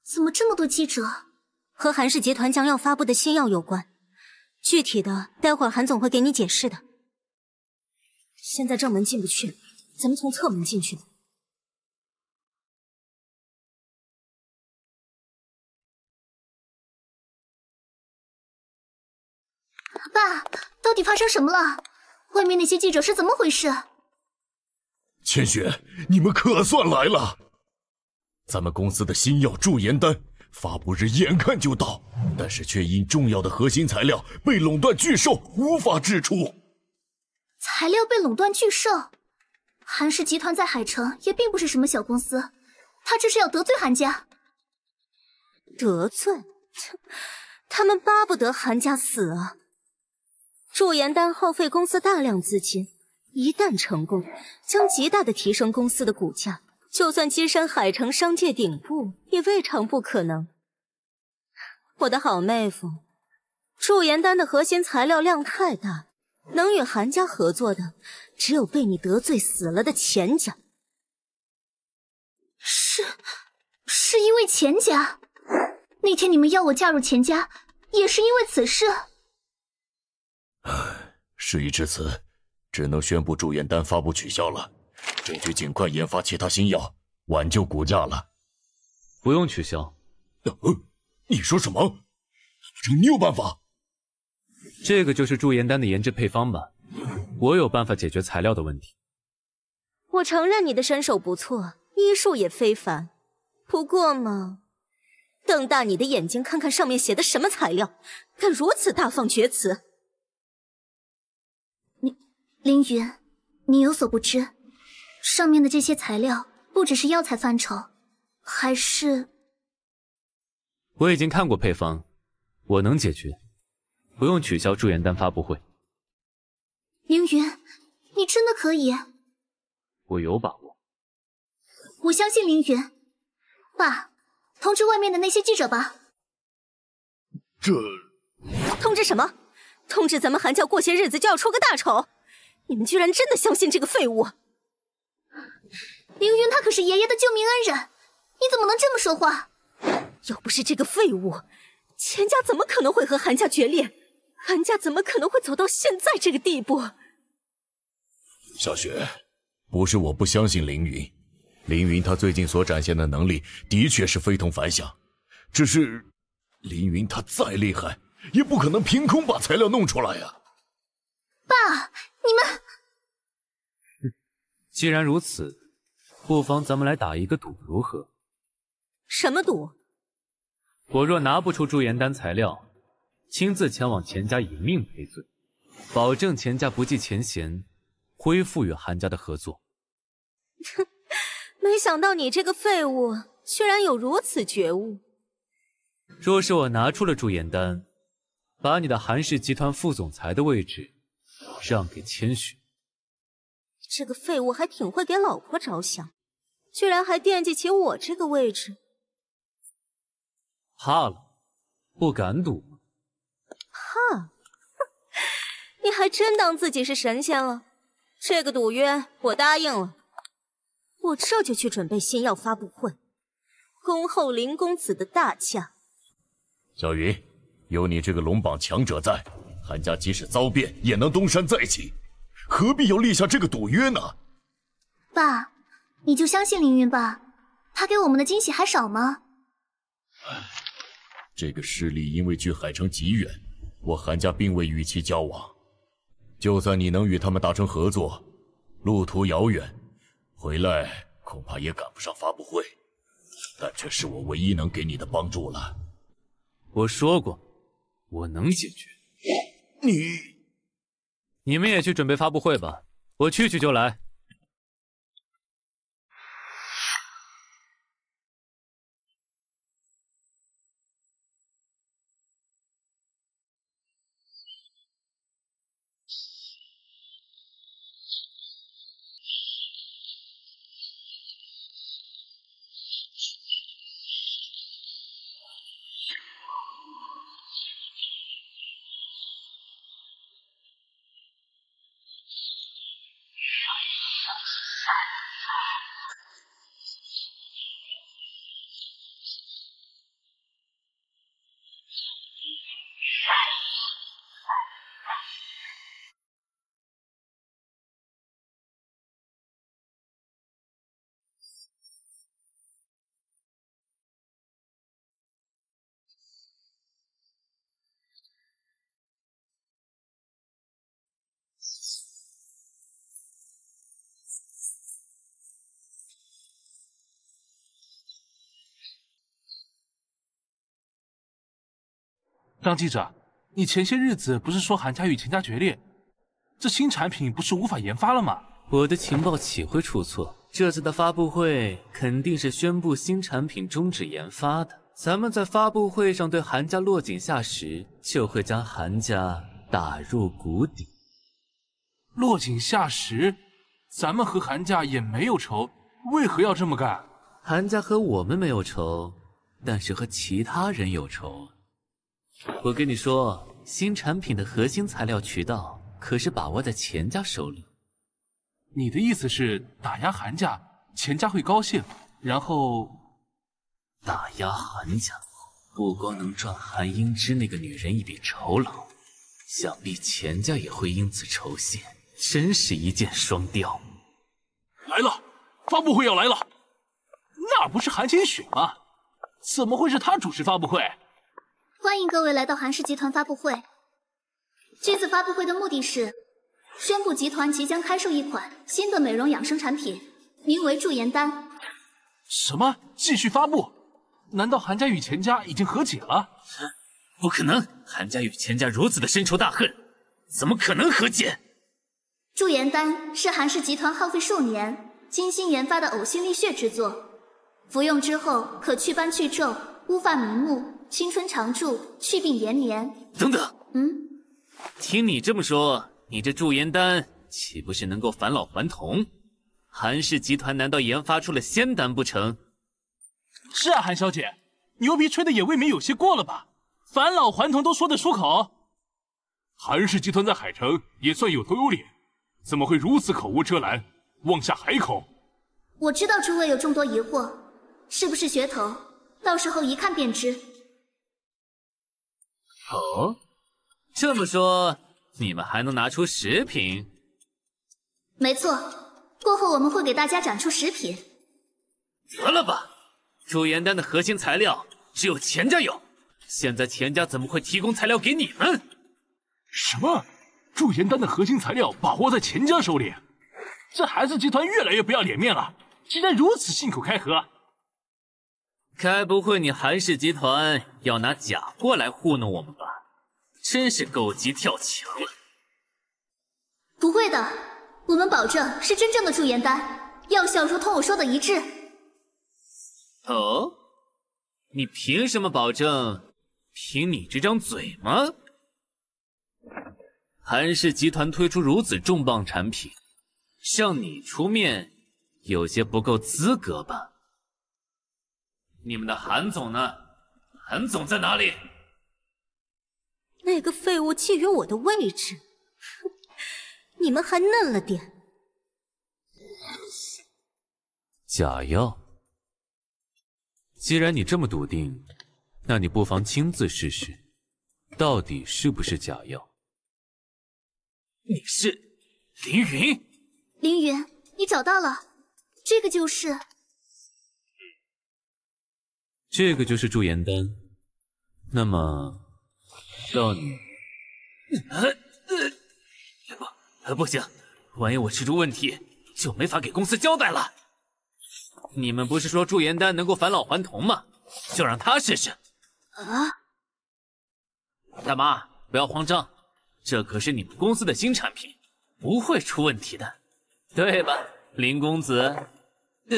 怎么这么多记者？和韩氏集团将要发布的新药有关。 具体的，待会儿韩总会给你解释的。现在正门进不去，咱们从侧门进去。爸，到底发生什么了？外面那些记者是怎么回事？千雪，你们可算来了！咱们公司的新药驻颜丹。 发布日眼看就到，但是却因重要的核心材料被垄断拒售，无法制出。材料被垄断拒售，韩氏集团在海城也并不是什么小公司，他这是要得罪韩家。得罪？他们巴不得韩家死啊！驻颜丹耗费公司大量资金，一旦成功，将极大的提升公司的股价。 就算跻身海城商界顶部，也未尝不可能。我的好妹夫，驻颜丹的核心材料量太大，能与韩家合作的，只有被你得罪死了的钱家。是，是是因为钱家。那天你们要我嫁入钱家，也是因为此事。唉，事已至此，只能宣布驻燕丹发布取消了。争取尽快研发其他新药，挽救股价了。不用取消。呃，你说什么？难不成你有办法？这个就是驻燕丹的研制配方吧？我有办法解决材料的问题。我承认你的身手不错，医术也非凡。 不过嘛，瞪大你的眼睛看看上面写的什么材料，敢如此大放厥词！你凌云，你有所不知，上面的这些材料不只是药材范畴，还是……我已经看过配方，我能解决，不用取消驻颜丹发布会。凌云，你真的可以？我有把握。我相信凌云。 爸，通知外面的那些记者吧。这通知什么？通知咱们韩家过些日子就要出个大丑！你们居然真的相信这个废物！凌云他可是爷爷的救命恩人，你怎么能这么说话？要不是这个废物，钱家怎么可能会和韩家决裂？韩家怎么可能会走到现在这个地步？小雪，不是我不相信凌云。 凌云他最近所展现的能力的确是非同凡响，只是凌云他再厉害，也不可能凭空把材料弄出来呀。爸，你们……既然如此，不妨咱们来打一个赌，如何？什么赌？我若拿不出驻颜丹材料，亲自前往钱家以命赔罪，保证钱家不计前嫌，恢复与韩家的合作。哼。没想到你这个废物居然有如此觉悟。若是我拿出了驻颜丹，把你的韩氏集团副总裁的位置让给千寻。这个废物还挺会给老婆着想，居然还惦记起我这个位置。怕了？不敢赌吗？怕？你还真当自己是神仙了？这个赌约我答应了。 我这就去准备新药发布会，恭候林公子的大驾。小云，有你这个龙榜强者在，韩家即使遭变也能东山再起，何必要立下这个赌约呢？爸，你就相信凌云吧，他给我们的惊喜还少吗？这个势力因为距海城极远，我韩家并未与其交往。就算你能与他们达成合作，路途遥远。 回来恐怕也赶不上发布会，但却是我唯一能给你的帮助了。我说过，我能解决。你，你们也去准备发布会吧，我去去就来。张记者，你前些日子不是说韩家与钱家决裂，这新产品不是无法研发了吗？我的情报岂会出错？这次的发布会肯定是宣布新产品终止研发的。咱们在发布会上对韩家落井下石，就会将韩家打入谷底。落井下石？咱们和韩家也没有仇，为何要这么干？韩家和我们没有仇，但是和其他人有仇。 我跟你说，新产品的核心材料渠道可是把握在钱家手里。你的意思是打压韩家，钱家会高兴，然后打压韩家，不光能赚韩英之那个女人一笔酬劳，想必钱家也会因此酬谢，真是一箭双雕。来了，发布会要来了。那不是韩千雪吗？怎么会是她主持发布会？欢迎各位来到韩氏集团发布会。这次发布会的目的是宣布集团即将开售一款新的美容养生产品，名为驻颜丹。 什么？继续发布？难道韩家与钱家已经和解了？不可能！韩家与钱家如此的深仇大恨，怎么可能和解？驻颜丹是韩氏集团耗费数年精心研发的呕心沥血之作，服用之后可祛斑去皱、乌发明目、青春常驻、去病延年等等。嗯，听你这么说，你这驻颜丹岂不是能够返老还童？ 韩氏集团难道研发出了仙丹不成？是啊，韩小姐，牛皮吹的也未免有些过了吧？返老还童都说得出口。韩氏集团在海城也算有头有脸，怎么会如此口无遮拦，妄下海口？我知道诸位有众多疑惑，是不是噱头？到时候一看便知。哦，这么说你们还能拿出实品？没错。 过后我们会给大家展出食品。得了吧，驻颜丹的核心材料只有钱家有，现在钱家怎么会提供材料给你们？什么？驻颜丹的核心材料把握在钱家手里？这韩氏集团越来越不要脸面了，竟然如此信口开河！该不会你韩氏集团要拿假货来糊弄我们吧？真是狗急跳墙了！不会的。 我们保证是真正的驻颜丹，药效如同我说的一致。哦，你凭什么保证？凭你这张嘴吗？韩氏集团推出如此重磅产品，让你出面，有些不够资格吧？你们的韩总呢？韩总在哪里？那个废物觊觎我的位置。 你们还嫩了点。假药，既然你这么笃定，那你不妨亲自试试，到底是不是假药？你是凌云？凌云，你找到了，这个就是。这个就是驻颜丹。那么，到你。呃呃 呃，不行，万一我吃出问题，就没法给公司交代了。你们不是说驻颜丹能够返老还童吗？就让他试试。啊！大妈，不要慌张，这可是你们公司的新产品，不会出问题的，对吧，林公子？呃，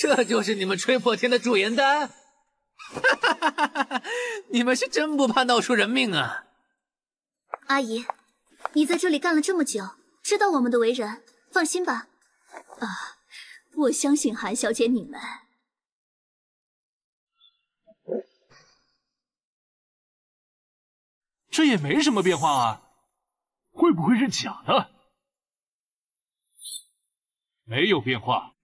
这就是你们吹破天的驻颜丹？哈哈哈哈哈哈！你们是真不怕闹出人命啊！阿姨。 你在这里干了这么久，知道我们的为人，放心吧。啊，我相信韩小姐你们。这也没什么变化啊，会不会是假的？没有变化，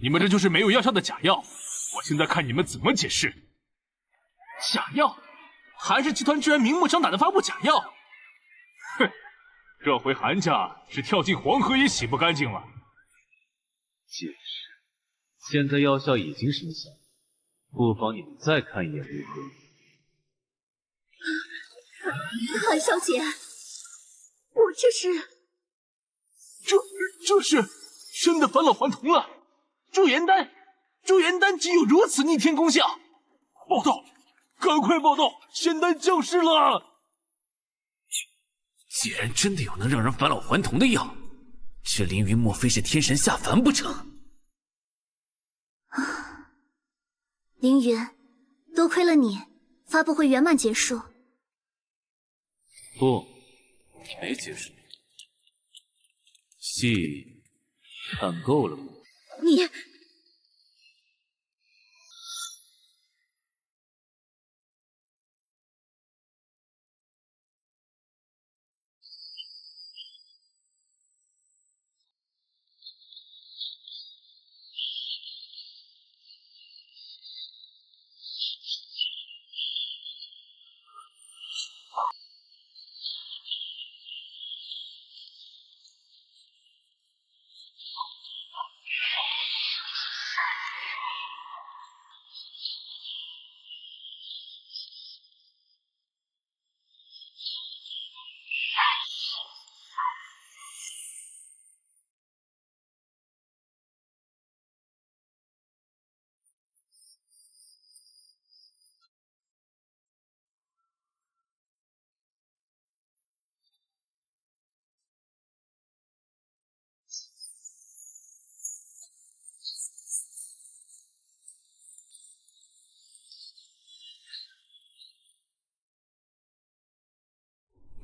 你们这就是没有药效的假药。我现在看你们怎么解释。假药，韩氏集团居然明目张胆的发布假药。 这回韩家是跳进黄河也洗不干净了。解释，现在药效已经生效，不妨你们再看一眼如何？韩小姐，我这是……这这是真的返老还童了！驻颜丹，驻颜丹竟有如此逆天功效！报道，赶快报道，仙丹降世了！ 既然真的有能让人返老还童的药，这凌云莫非是天神下凡不成？啊，凌云，多亏了你，发布会圆满结束。不，没结束。戏看够了吗？你。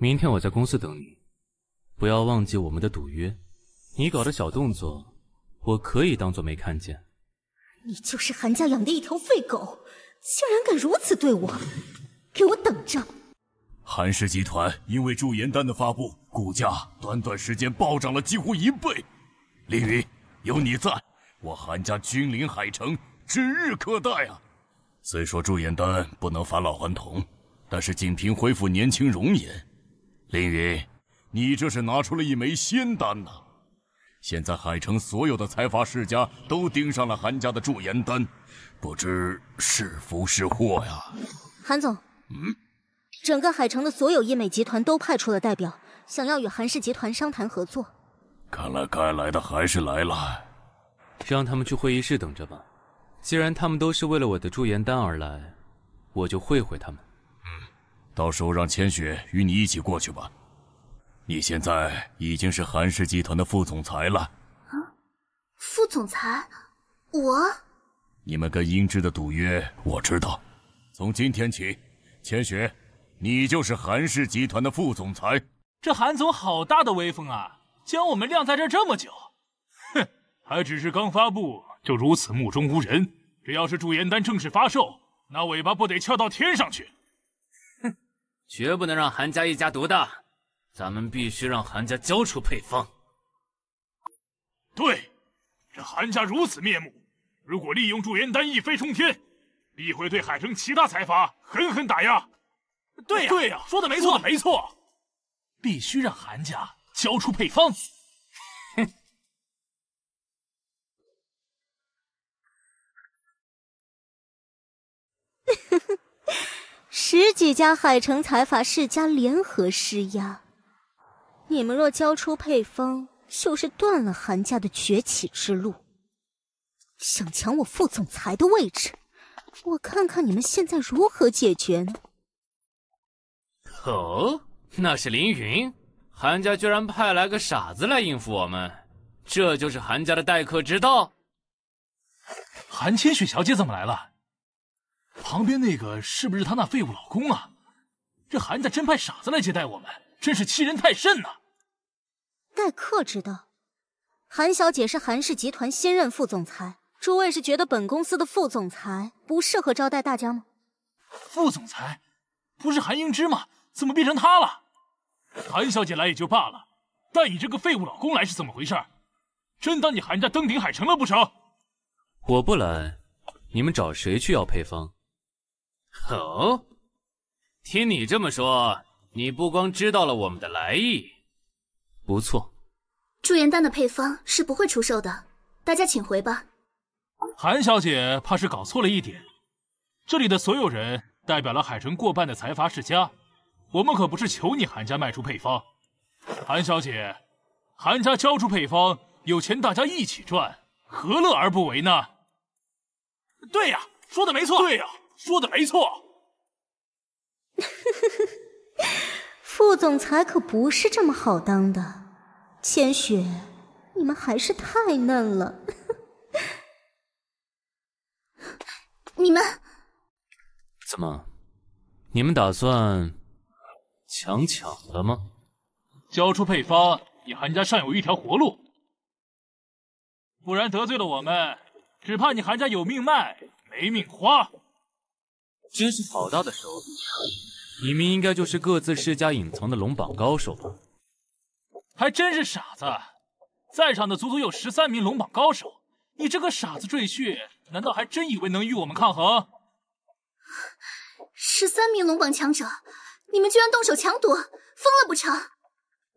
明天我在公司等你，不要忘记我们的赌约。你搞的小动作，我可以当做没看见。你就是韩家养的一条废狗，竟然敢如此对我！给我等着！韩氏集团因为驻颜丹的发布，股价短短时间暴涨了几乎一倍。凌云，有你在，我韩家君临海城，指日可待啊！虽说驻颜丹不能返老还童，但是仅凭恢复年轻容颜。 凌云，你这是拿出了一枚仙丹呐、啊！现在海城所有的财阀世家都盯上了韩家的驻颜丹，不知是福是祸呀！韩总，嗯，整个海城的所有医美集团都派出了代表，想要与韩氏集团商谈合作。看来该来的还是来了，让他们去会议室等着吧。既然他们都是为了我的驻颜丹而来，我就会会他们。 到时候让千雪与你一起过去吧。你现在已经是韩氏集团的副总裁了。啊，副总裁，我？你们跟英芝的赌约我知道。从今天起，千雪，你就是韩氏集团的副总裁。这韩总好大的威风啊！将我们晾在这这么久，哼，还只是刚发布就如此目中无人。这要是驻颜丹正式发售，那尾巴不得翘到天上去？ 绝不能让韩家一家独大，咱们必须让韩家交出配方。对，这韩家如此面目，如果利用驻颜丹一飞冲天，必会对海城其他财阀狠狠打压。对呀、啊，对呀、啊，说的没错，说的没错，必须让韩家交出配方。哼。 十几家海城财阀世家联合施压，你们若交出配方，就是断了韩家的崛起之路。想抢我副总裁的位置，我看看你们现在如何解决呢？哦，那是凌云，韩家居然派来个傻子来应付我们，这就是韩家的待客之道。韩千雪小姐怎么来了？ 旁边那个是不是她那废物老公啊？这韩家真派傻子来接待我们，真是欺人太甚呐、啊！待客之道，韩小姐是韩氏集团新任副总裁，诸位是觉得本公司的副总裁不适合招待大家吗？副总裁不是韩英之吗？怎么变成她了？韩小姐来也就罢了，但你这个废物老公来是怎么回事？真当你韩家登顶海城了不成？我不来，你们找谁去要配方？ 哦，听你这么说，你不光知道了我们的来意，不错。驻颜丹的配方是不会出售的，大家请回吧。韩小姐怕是搞错了一点，这里的所有人代表了海城过半的财阀世家，我们可不是求你韩家卖出配方。韩小姐，韩家交出配方，有钱大家一起赚，何乐而不为呢？对呀，说的没错。对呀。 说的没错，副总裁可不是这么好当的。千雪，你们还是太嫩了。你们怎么？你们打算强抢了吗？交出配方，你韩家尚有一条活路。不然得罪了我们，只怕你韩家有命卖，没命花。 真是好大的手笔！你们应该就是各自世家隐藏的龙榜高手吧？还真是傻子，在场的足足有十三名龙榜高手，你这个傻子赘婿，难道还真以为能与我们抗衡？十三名龙榜强者，你们居然动手强夺，疯了不成？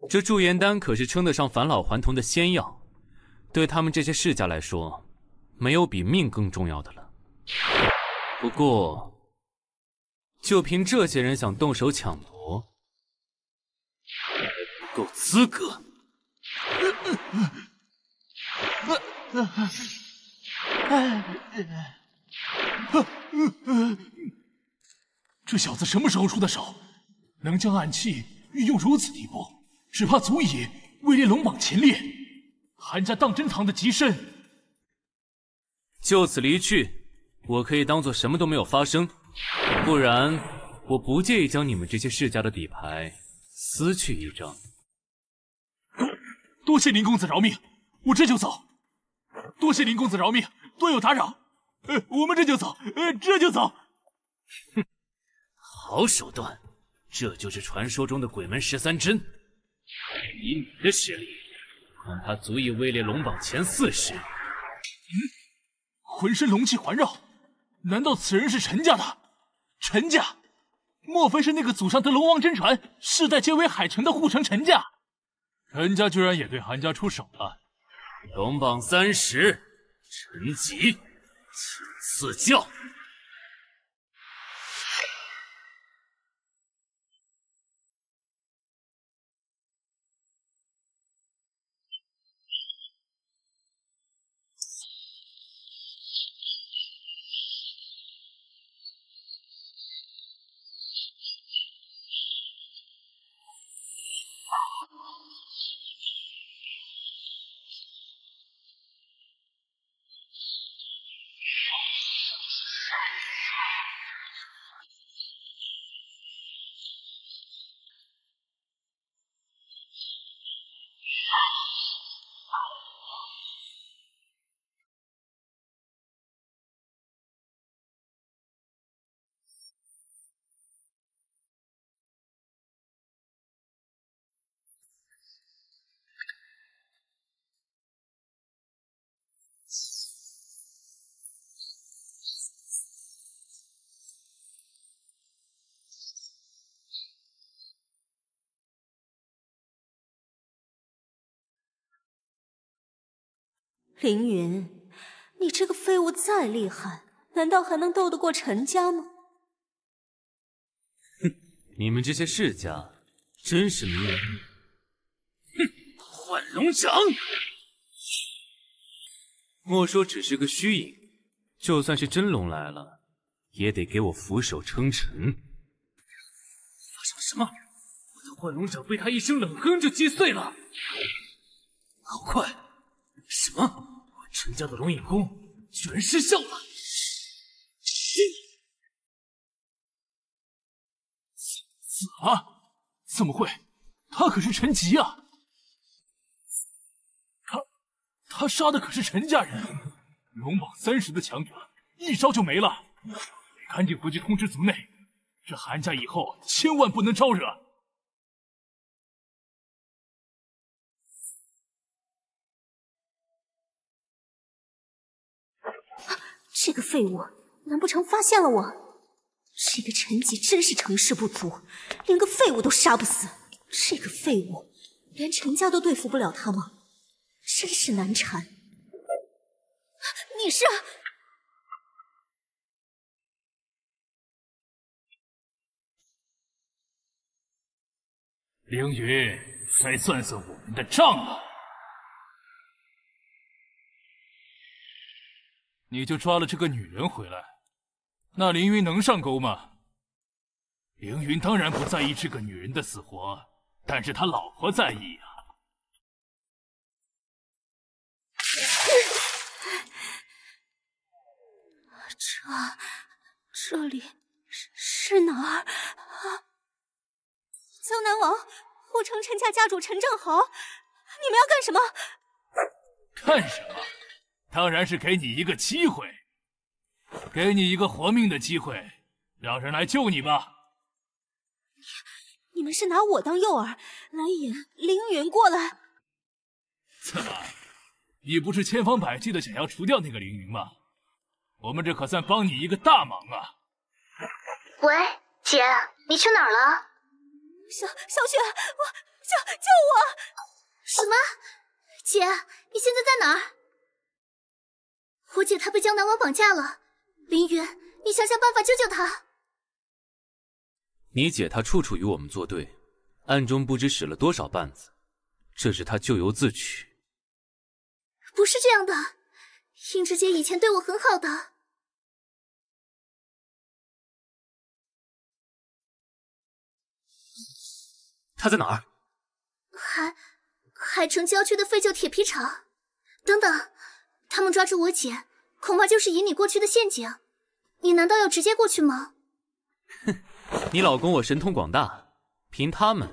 这驻颜丹可是称得上返老还童的仙药，对他们这些世家来说，没有比命更重要的了。不过。 就凭这些人想动手抢夺，不够资格。这小子什么时候出的手？能将暗器运用如此地步，只怕足以位列龙榜前列。韩家当真藏得极深。就此离去，我可以当做什么都没有发生。 不然，我不介意将你们这些世家的底牌死取一张。多谢林公子饶命，我这就走。多谢林公子饶命，多有打扰。呃，我们这就走，呃，这就走。哼，好手段，这就是传说中的鬼门十三针。以你的实力，恐怕足以位列龙榜前四十。嗯，浑身龙气环绕，难道此人是陈家的？陈家。 莫非是那个祖上得龙王真传，世代皆为海城的护城陈家？陈家居然也对韩家出手了。龙榜三十，陈吉，请赐教。凌云，你这个废物再厉害，难道还能斗得过陈家吗？哼，你们这些世家，真是迷人。哼，幻龙掌！莫说只是个虚影，就算是真龙来了，也得给我俯首称臣。发生什么？我的幻龙掌被他一声冷哼就击碎了，好快！ 什么？我陈家的龙影功居然失效了！死了？怎么会？他可是陈吉啊！他他杀的可是陈家人，龙榜三十的强者，一招就没了。赶紧回去通知族内，这韩家以后千万不能招惹。 这个废物，难不成发现了我？这个陈吉真是成事不足，连个废物都杀不死。这个废物，连陈家都对付不了他吗？真是难缠。你是？凌云，该算算我们的账了。 你就抓了这个女人回来，那凌云能上钩吗？凌云当然不在意这个女人的死活，但是他老婆在意啊。这这里是哪儿啊？江南王护城陈家家主陈正豪，你们要干什么？干什么？ 当然是给你一个机会，给你一个活命的机会，让人来救你吧。你们是拿我当诱饵来引凌云过来？怎么，你不是千方百计的想要除掉那个凌云吗？我们这可算帮你一个大忙啊！喂，姐，你去哪儿了？小小雪，我救救我！什么？姐，你现在在哪儿？ 我姐她被江南王绑架了，凌云，你想想办法救救她。你姐她处处与我们作对，暗中不知使了多少绊子，这是她咎由自取。不是这样的，英之姐以前对我很好的。她在哪儿？海海城郊区的废旧铁皮厂。等等。 他们抓住我姐，恐怕就是引你过去的陷阱。你难道要直接过去吗？哼，你老公我神通广大，凭他们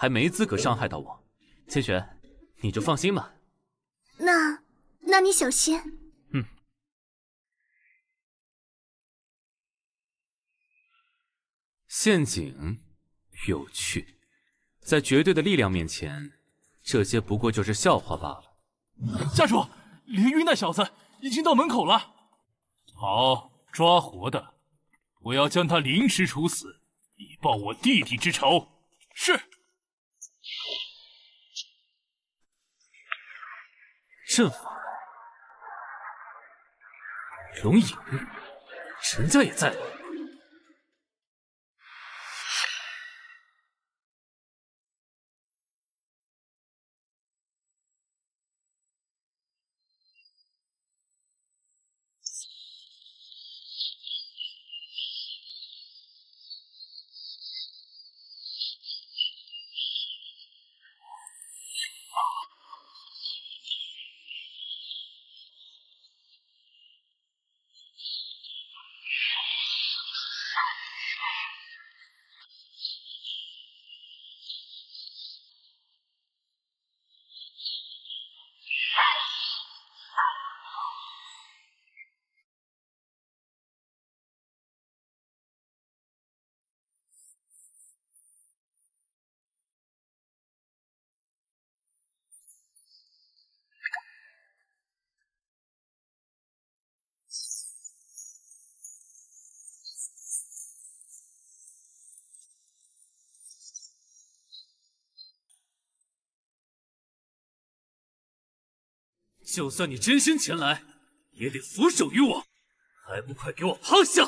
还没资格伤害到我。千寻，你就放心吧。那，那你小心。嗯。陷阱有趣，在绝对的力量面前，这些不过就是笑话罢了。家主，凌云那小子已经到门口了。好，抓活的，我要将他凌迟处死，以报我弟弟之仇。是。 阵法，龙影，陈家也在。就算你真心前来，也得俯首于我，还不快给我趴下！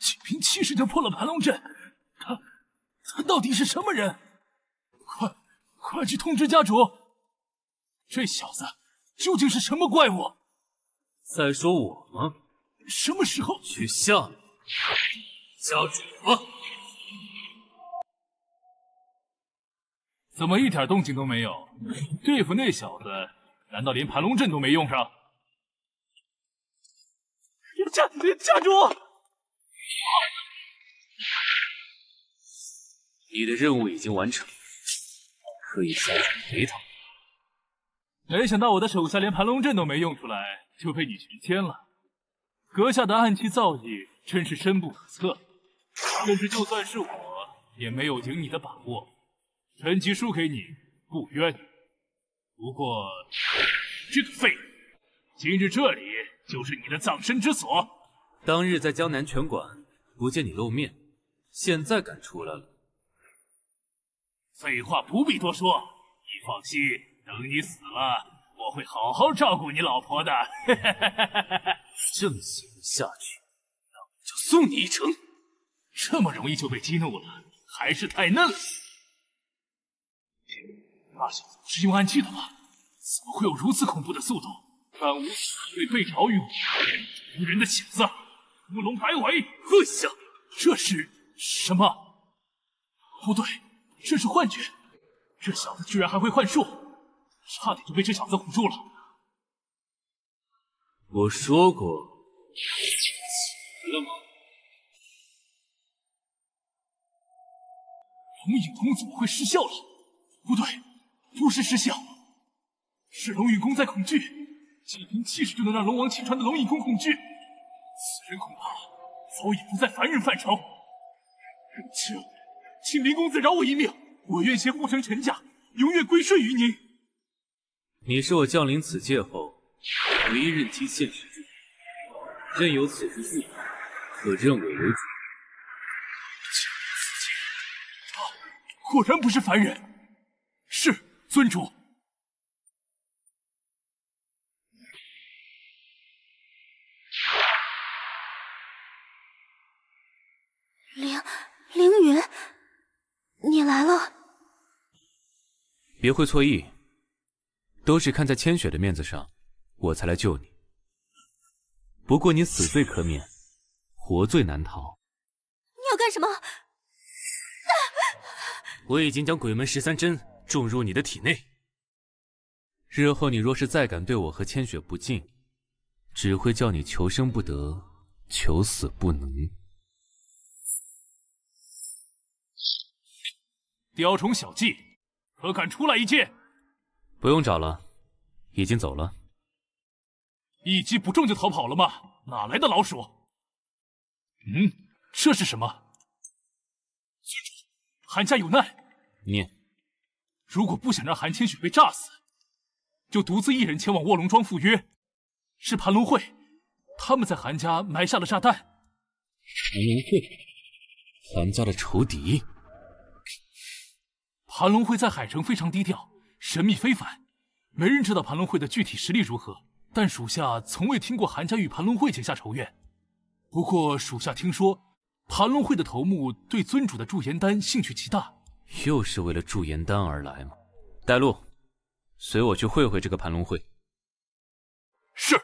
仅凭气势就破了盘龙阵，他他到底是什么人？快快去通知家主，这小子究竟是什么怪物？ 在说我吗？什么时候？去下面，家主啊！怎么一点动静都没有？对付那小子，难道连盘龙阵都没用上？家家主，你的任务已经完成，可以下去陪他。没想到我的手下连盘龙阵都没用出来。 就被你局歼了，阁下的暗器造诣真是深不可测。但是就算是我，也没有赢你的把握。陈奇输给你不冤，不过这个废物，今日这里就是你的葬身之所。当日在江南拳馆不见你露面，现在敢出来了。废话不必多说，你放心，等你死了。 我会好好照顾你老婆的，这么行下去，那我就送你一程。这么容易就被激怒了，还是太嫩了。那小子不是用暗器的吗？怎么会有如此恐怖的速度？干无死对背朝于我，无人的小子，乌龙摆尾，跪下！这是什么？不对，这是幻觉。这小子居然还会幻术！ 差点就被这小子唬住了。我说过，起来了吗？龙影宫怎么会失效了？不对，不是失效，是龙影宫在恐惧。仅凭气势就能让龙王亲传的龙影宫恐惧，此人恐怕早已不在凡人范畴。请，请林公子饶我一命，我愿携护城陈家，永远归顺于您。 你是我降临此界后唯一认清现实之人，任由此之术可认我为主。他、啊、果然不是凡人，是尊主。凌凌云，你来了，别会错意。 都是看在千雪的面子上，我才来救你。不过你死罪可免，活罪难逃。你要干什么？啊、我已经将鬼门十三针种入你的体内，日后你若是再敢对我和千雪不敬，只会叫你求生不得，求死不能。雕虫小技，可敢出来一击？不用找了，已经走了。一击不中就逃跑了吗？哪来的老鼠？嗯，这是什么？郡主，韩家有难。你如果不想让韩千雪被炸死，就独自一人前往卧龙庄赴约。 是盘龙会，他们在韩家埋下了炸弹。盘龙会，韩家的仇敌。盘龙会在海城非常低调，神秘非凡，没人知道盘龙会的具体实力如何。但属下从未听过韩家与盘龙会结下仇怨。不过属下听说，盘龙会的头目对尊主的驻颜丹兴趣极大。又是为了驻颜丹而来吗？带路，随我去会会这个盘龙会。是。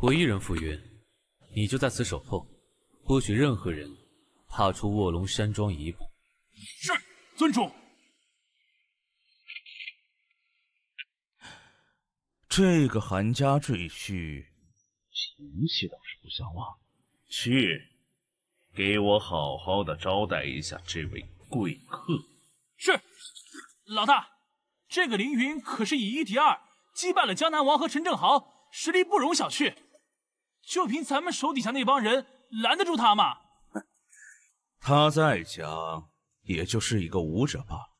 我一人赴约，你就在此守候，不许任何人踏出卧龙山庄一步。是，尊主。这个韩家赘婿，脾气倒是不相忘。去，给我好好的招待一下这位贵客。是，老大，这个凌云可是以一敌二，击败了江南王和陈正豪，实力不容小觑。 就凭咱们手底下那帮人，拦得住他吗？他再强，也就是一个武者罢了，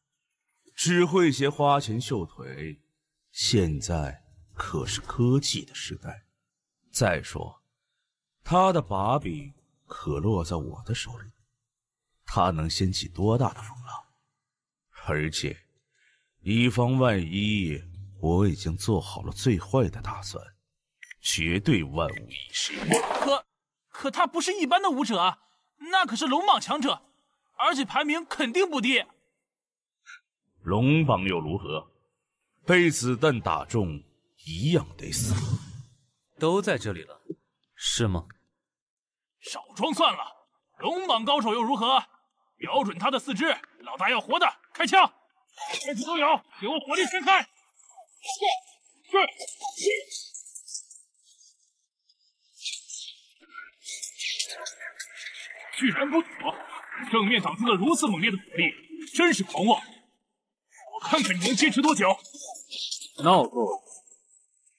只会些花拳绣腿。现在可是科技的时代，再说，他的把柄可落在我的手里，他能掀起多大的风浪？而且，以防万一，我已经做好了最坏的打算。 绝对万无一失。可，可他不是一般的武者啊，那可是龙榜强者，而且排名肯定不低。龙榜又如何？被子弹打中一样得死。都在这里了，是吗？少装算了，龙榜高手又如何？瞄准他的四肢，老大要活的，开枪！开始动摇，给我火力全开！是是。 居然不躲，正面挡住了如此猛烈的火力，真是狂妄！我看看你能坚持多久！闹够了！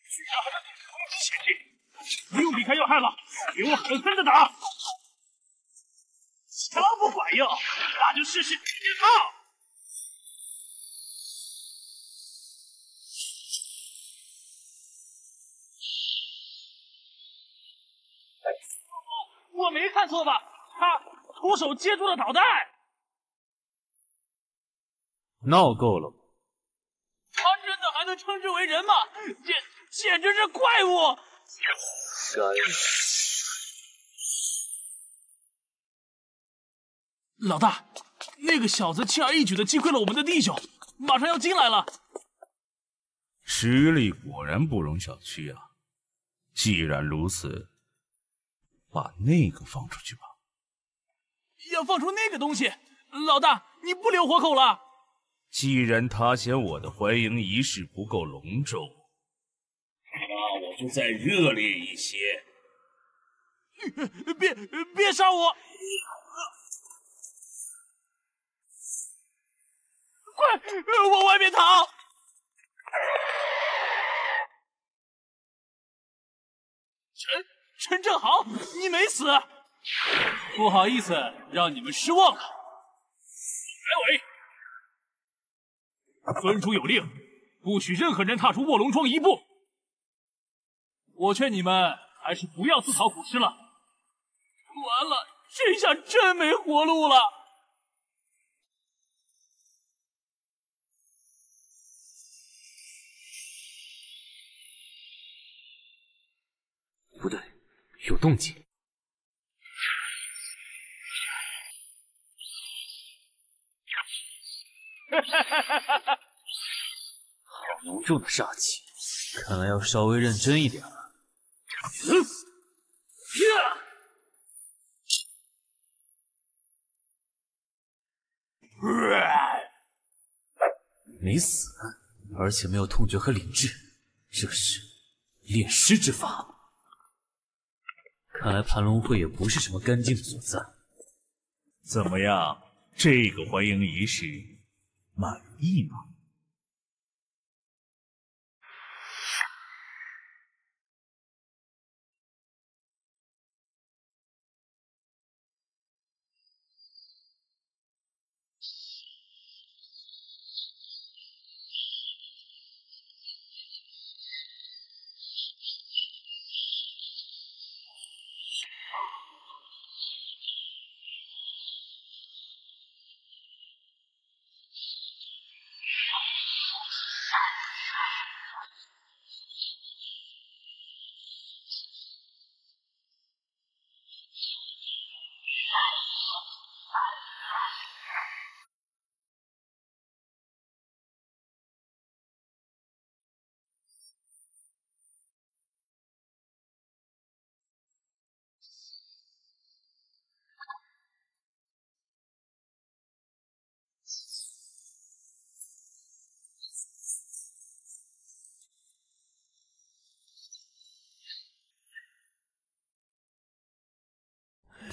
居然还在抵抗攻击前进！不用避开要害了，给我狠狠的打！枪不管用，那就试试狙击炮！ 我没看错吧？他徒手接住了导弹。闹够了！他真的还能称之为人吗？简简直是怪物！老大，那个小子轻而易举的击溃了我们的弟兄，马上要进来了。实力果然不容小觑啊！既然如此。 把那个放出去吧。要放出那个东西，老大你不留活口了。既然他嫌我的欢迎仪式不够隆重，那我就再热烈一些。别别杀我！快，往外面逃！ 陈陈正豪，你没死，不好意思让你们失望了。白尾，尊主有令，不许任何人踏出卧龙庄一步。我劝你们还是不要自讨苦吃了。完了，这下真没活路了。不对，有动静！哈哈哈哈哈！好浓重的煞气，看来要稍微认真一点了。嗯，呀！没死，而且没有痛觉和理智，这是炼尸之法。 看来盘龙会也不是什么干净的所在。怎么样，这个欢迎仪式满意吗？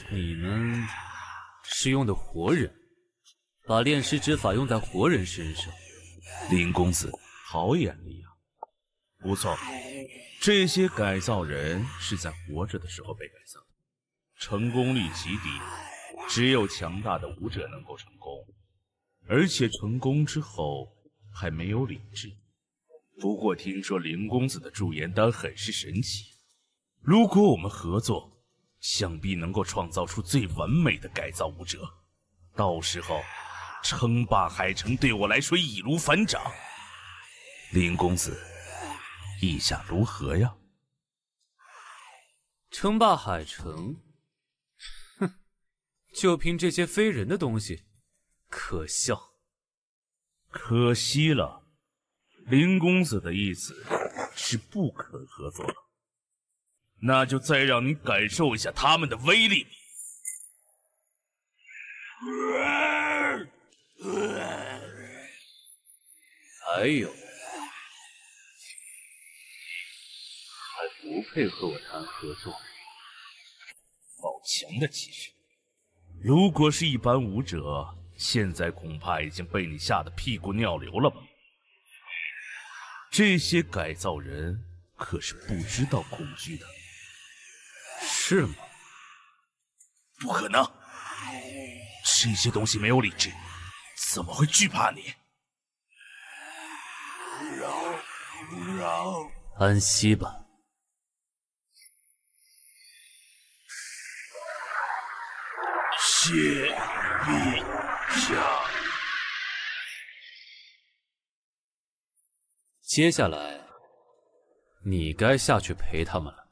你们是用的活人，把炼尸之法用在活人身上。林公子，好眼力啊！不错，这些改造人是在活着的时候被改造，成功率极低，只有强大的武者能够成功，而且成功之后还没有理智。不过听说林公子的驻颜丹很是神奇，如果我们合作。 想必能够创造出最完美的改造武者，到时候称霸海城对我来说易如反掌。林公子，意下如何呀？称霸海城？哼，就凭这些非人的东西，可笑。可惜了，林公子的意思是不肯合作了。 那就再让你感受一下他们的威力。还有，还不配和我谈合作。好强的气势！如果是一般武者，现在恐怕已经被你吓得屁股尿流了吧？这些改造人可是不知道恐惧的。 是吗？不可能！这些东西没有理智，怎么会惧怕你？饶饶，安息吧。谢陛下。接下来，你该下去陪他们了。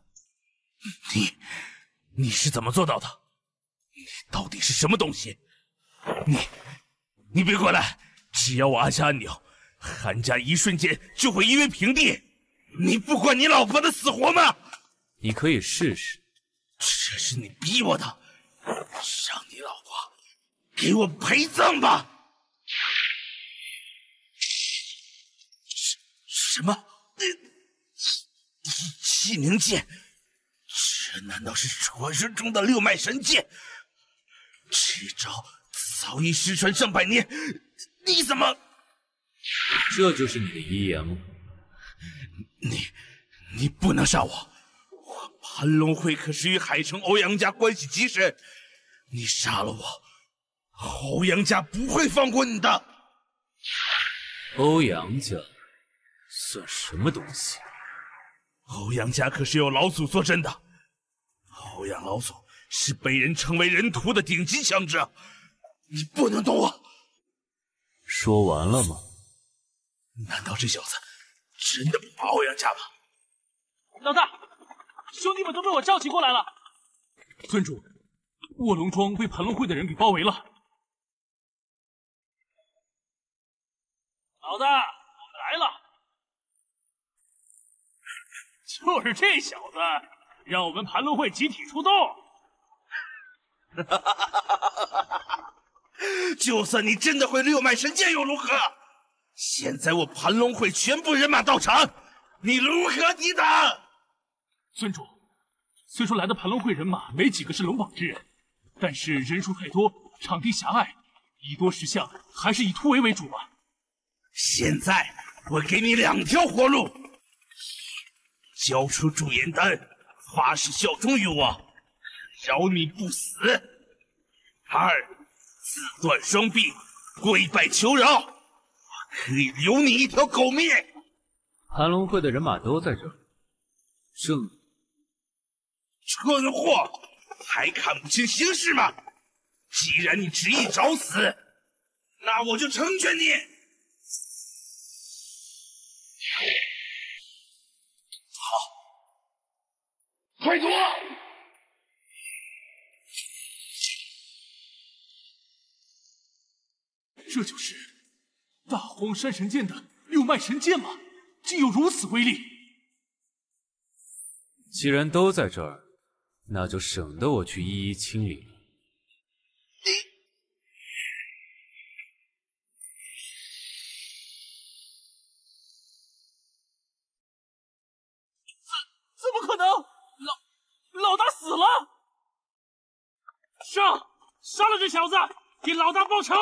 你，你是怎么做到的？你到底是什么东西？你，你别过来！只要我按下按钮，韩家一瞬间就会夷为平地。你不管你老婆的死活吗？你可以试试。这是你逼我的，让你老婆给我陪葬吧！什什么？气凝剑。 这难道是传说中的六脉神剑？这招早已失传上百年，你怎么这就是你的遗言吗？你，你不能杀我！我盘龙会可是与海城欧阳家关系极深，你杀了我，欧阳家不会放过你的。欧阳家算什么东西？欧阳家可是有老祖坐镇的，欧阳老祖是被人称为人屠的顶级强者，你不能动我。说完了吗？ 难道这小子真的不怕欧阳家吗？老大，兄弟们都被我召集过来了。村主，卧龙庄被盘龙会的人给包围了。老大，我们来了。就是这小子，让我们盘龙会集体出动。哈哈哈哈哈！就算你真的会六脉神剑又如何？ 现在我盘龙会全部人马到场，你如何抵挡？尊主，虽说来的盘龙会人马没几个是龙榜之人，但是人数太多，场地狭隘，以多识相，还是以突围为主吧。现在我给你两条活路：交出驻颜丹，发誓效忠于我，饶你不死；二，自断双臂，跪拜求饶。 可以留你一条狗命！盘龙会的人马都在这里，这……蠢货，还看不清形势吗？既然你执意找死，那我就成全你！好，快躲！ 这就是 大荒山神剑的六脉神剑吗？竟有如此威力！既然都在这儿，那就省得我去一一清理了。怎么可能？老老大死了！上，杀了这小子，给老大报仇！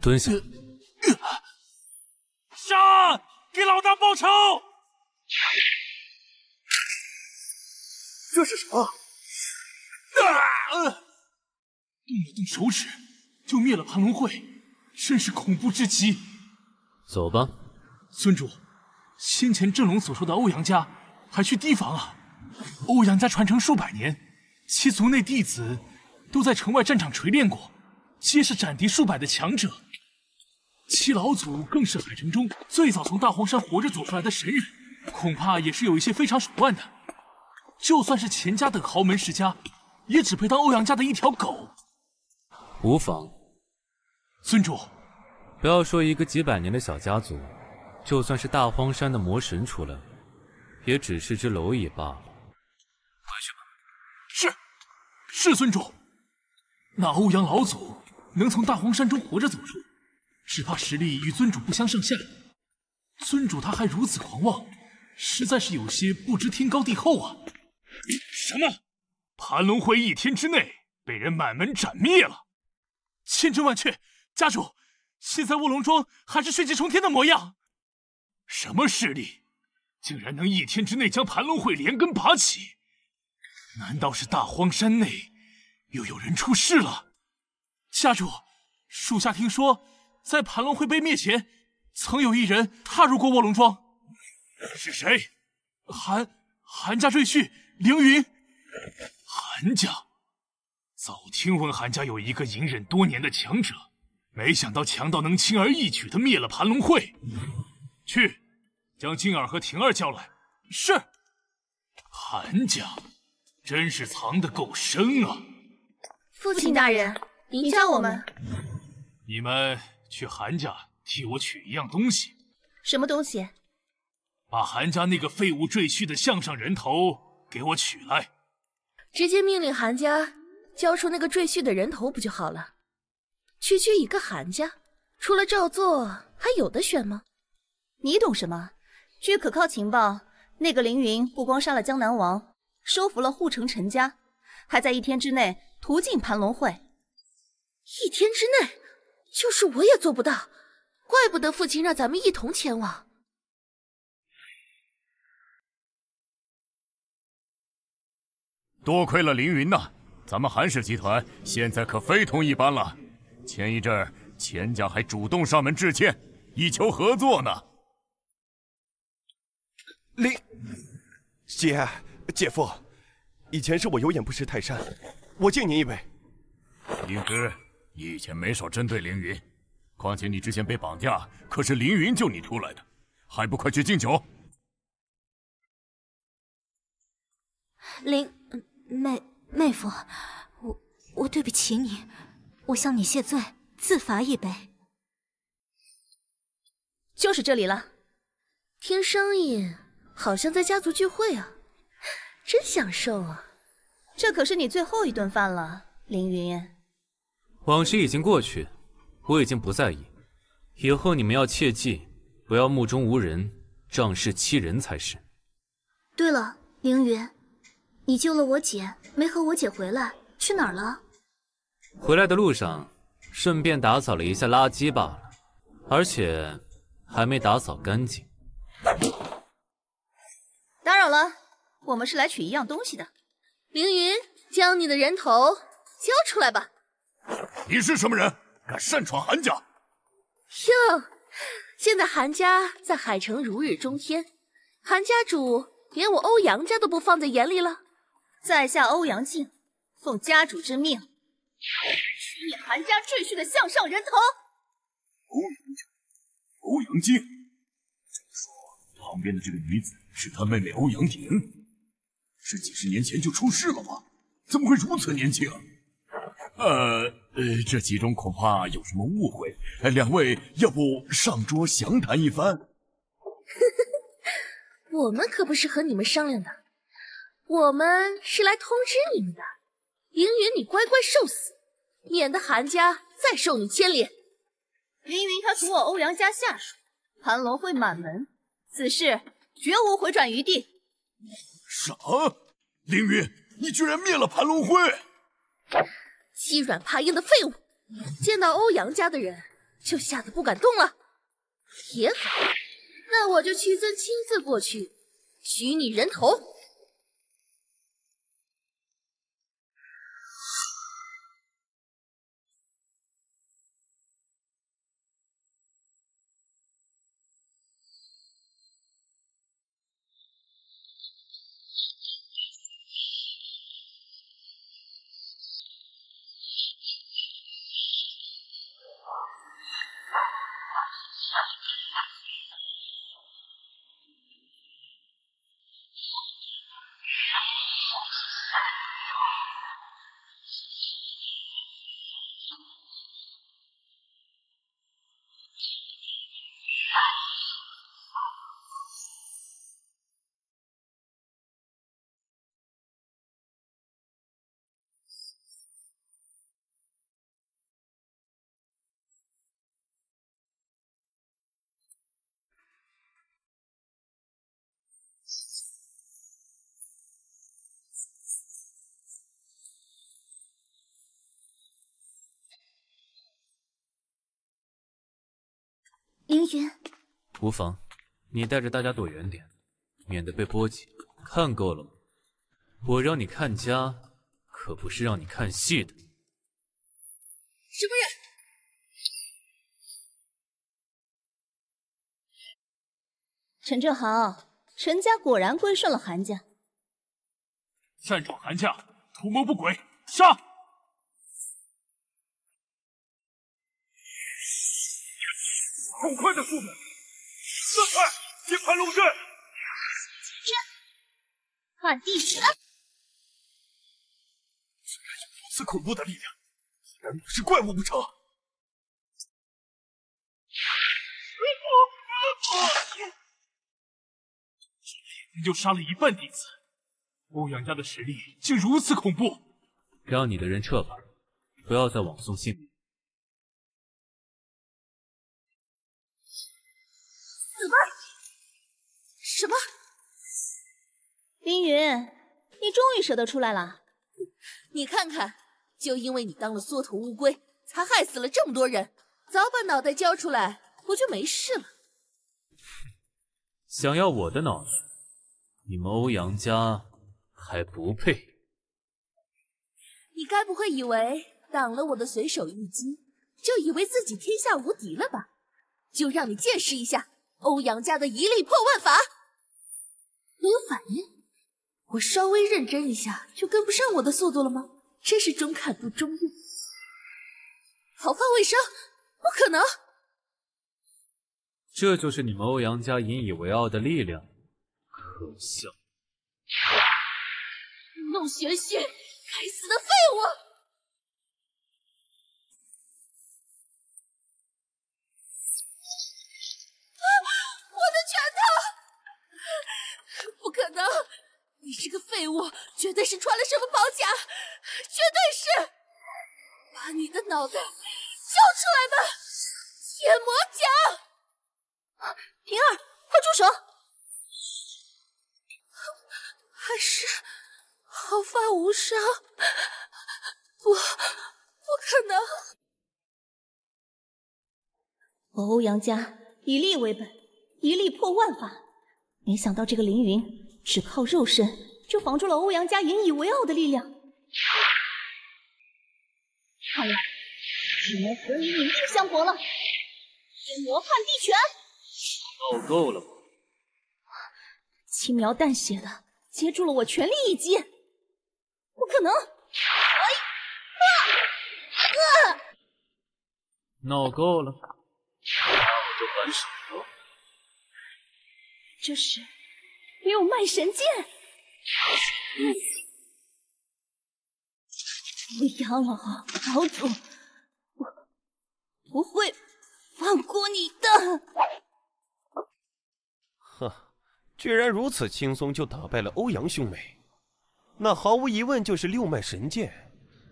蹲下！杀！给老大报仇！这是什么？啊！动了动手指就灭了盘龙会，真是恐怖至极。走吧，尊主。先前振龙所说的欧阳家还需提防啊！欧阳家传承数百年，其族内弟子都在城外战场锤炼过，皆是斩敌数百的强者。 七老祖更是海城中最早从大荒山活着走出来的神人，恐怕也是有一些非常手段的。就算是钱家等豪门世家，也只配当欧阳家的一条狗。无妨，尊主，不要说一个几百年的小家族，就算是大荒山的魔神出来，也只是只蝼蚁罢了。回去吧。是，是尊主。那欧阳老祖能从大荒山中活着走出？ 只怕实力与尊主不相上下，尊主他还如此狂妄，实在是有些不知天高地厚啊！什么？盘龙会一天之内被人满门斩灭了，千真万确。家主，现在卧龙庄还是血气冲天的模样。什么势力，竟然能一天之内将盘龙会连根拔起？难道是大荒山内又有人出事了？家主，属下听说，在盘龙会被灭前，曾有一人踏入过卧龙庄。是谁？韩韩家赘婿凌云。韩家，早听闻韩家有一个隐忍多年的强者，没想到强盗能轻而易举的灭了盘龙会。去，将静儿和婷儿叫来。是。韩家，真是藏得够深啊！父亲大人，您教我们。你们去韩家替我取一样东西。什么东西？把韩家那个废物赘婿的项上人头给我取来。直接命令韩家交出那个赘婿的人头不就好了？区区一个韩家，除了照做还有的选吗？你懂什么？据可靠情报，那个凌云不光杀了江南王，收服了护城陈家，还在一天之内屠尽盘龙会。一天之内，就是我也做不到，怪不得父亲让咱们一同前往。多亏了凌云呐，咱们韩氏集团现在可非同一般了。前一阵儿，钱家还主动上门致歉，以求合作呢。林姐，姐夫，以前是我有眼不识泰山，我敬您一杯。林芝，你以前没少针对凌云，况且你之前被绑架，可是凌云救你出来的，还不快去敬酒？林妹妹夫，我我对不起你，我向你谢罪，自罚一杯。就是这里了，听声音好像在家族聚会啊，真享受啊！这可是你最后一顿饭了，凌云。往事已经过去，我已经不在意。以后你们要切记，不要目中无人，仗势欺人才是。对了，凌云，你救了我姐，没和我姐回来，去哪儿了？回来的路上，顺便打扫了一下垃圾罢了，而且还没打扫干净。打扰了，我们是来取一样东西的。凌云，将你的人头交出来吧。你是什么人？敢擅闯韩家？哟，现在韩家在海城如日中天，韩家主连我欧阳家都不放在眼里了。在下欧阳靖，奉家主之命，取你韩家赘婿的项上人头。欧阳家。欧阳靖，这么说，旁边的这个女子是他妹妹欧阳婷，是几十年前就出事了吗？怎么会如此年轻？呃，呃，这其中恐怕有什么误会，两位要不上桌详谈一番？呵呵，我们可不是和你们商量的，我们是来通知你们的。凌云，你乖乖受死，免得韩家再受你牵连。凌云，他属我欧阳家下属，盘龙会满门，此事绝无回转余地。啥？凌云，你居然灭了盘龙会！欺软怕硬的废物，见到欧阳家的人就吓得不敢动了。也好，那我就屈尊亲自过去取你人头。凌云，无妨，你带着大家躲远点，免得被波及。看够了吗？我让你看家，可不是让你看戏的。什么人？ 陈正豪，陈家果然归顺了韩家。擅闯韩家，图谋不轨，杀！很快的速度，散开！金盘龙阵，看地形。竟然有如此恐怖的力量，难道是怪物不成？ 就杀了一半弟子，欧阳家的实力竟如此恐怖。让你的人撤吧，不要再枉送性命。死吧！什么？凌云，你终于舍得出来了。你看看，就因为你当了缩头乌龟，才害死了这么多人。早把脑袋交出来，我就没事了。想要我的脑子？ 你们欧阳家还不配！你该不会以为挡了我的随手一击，就以为自己天下无敌了吧？就让你见识一下欧阳家的一力破万法！没有反应，我稍微认真一下就跟不上我的速度了吗？真是中看不中用，毫发未伤，不可能！这就是你们欧阳家引以为傲的力量。 可笑！故弄玄虚，该死的废物！啊！我的拳头！不可能！你这个废物，绝对是穿了什么宝甲，绝对是！把你的脑袋交出来吧，铁魔甲！灵儿，快住手！ 还是毫发无伤，不，不可能！我欧阳家以力为本，一力破万法。没想到这个凌云只靠肉身就防住了欧阳家引以为傲的力量。看来只能和你以力相搏了。天魔判地拳，闹够了吗？轻描淡写的。 接住了我全力一击，不可能！哎，啊啊！闹够了，那我就还手了。这是六脉神剑。欧阳老祖，我不会放过你的。呵。 居然如此轻松就打败了欧阳兄妹，那毫无疑问就是六脉神剑。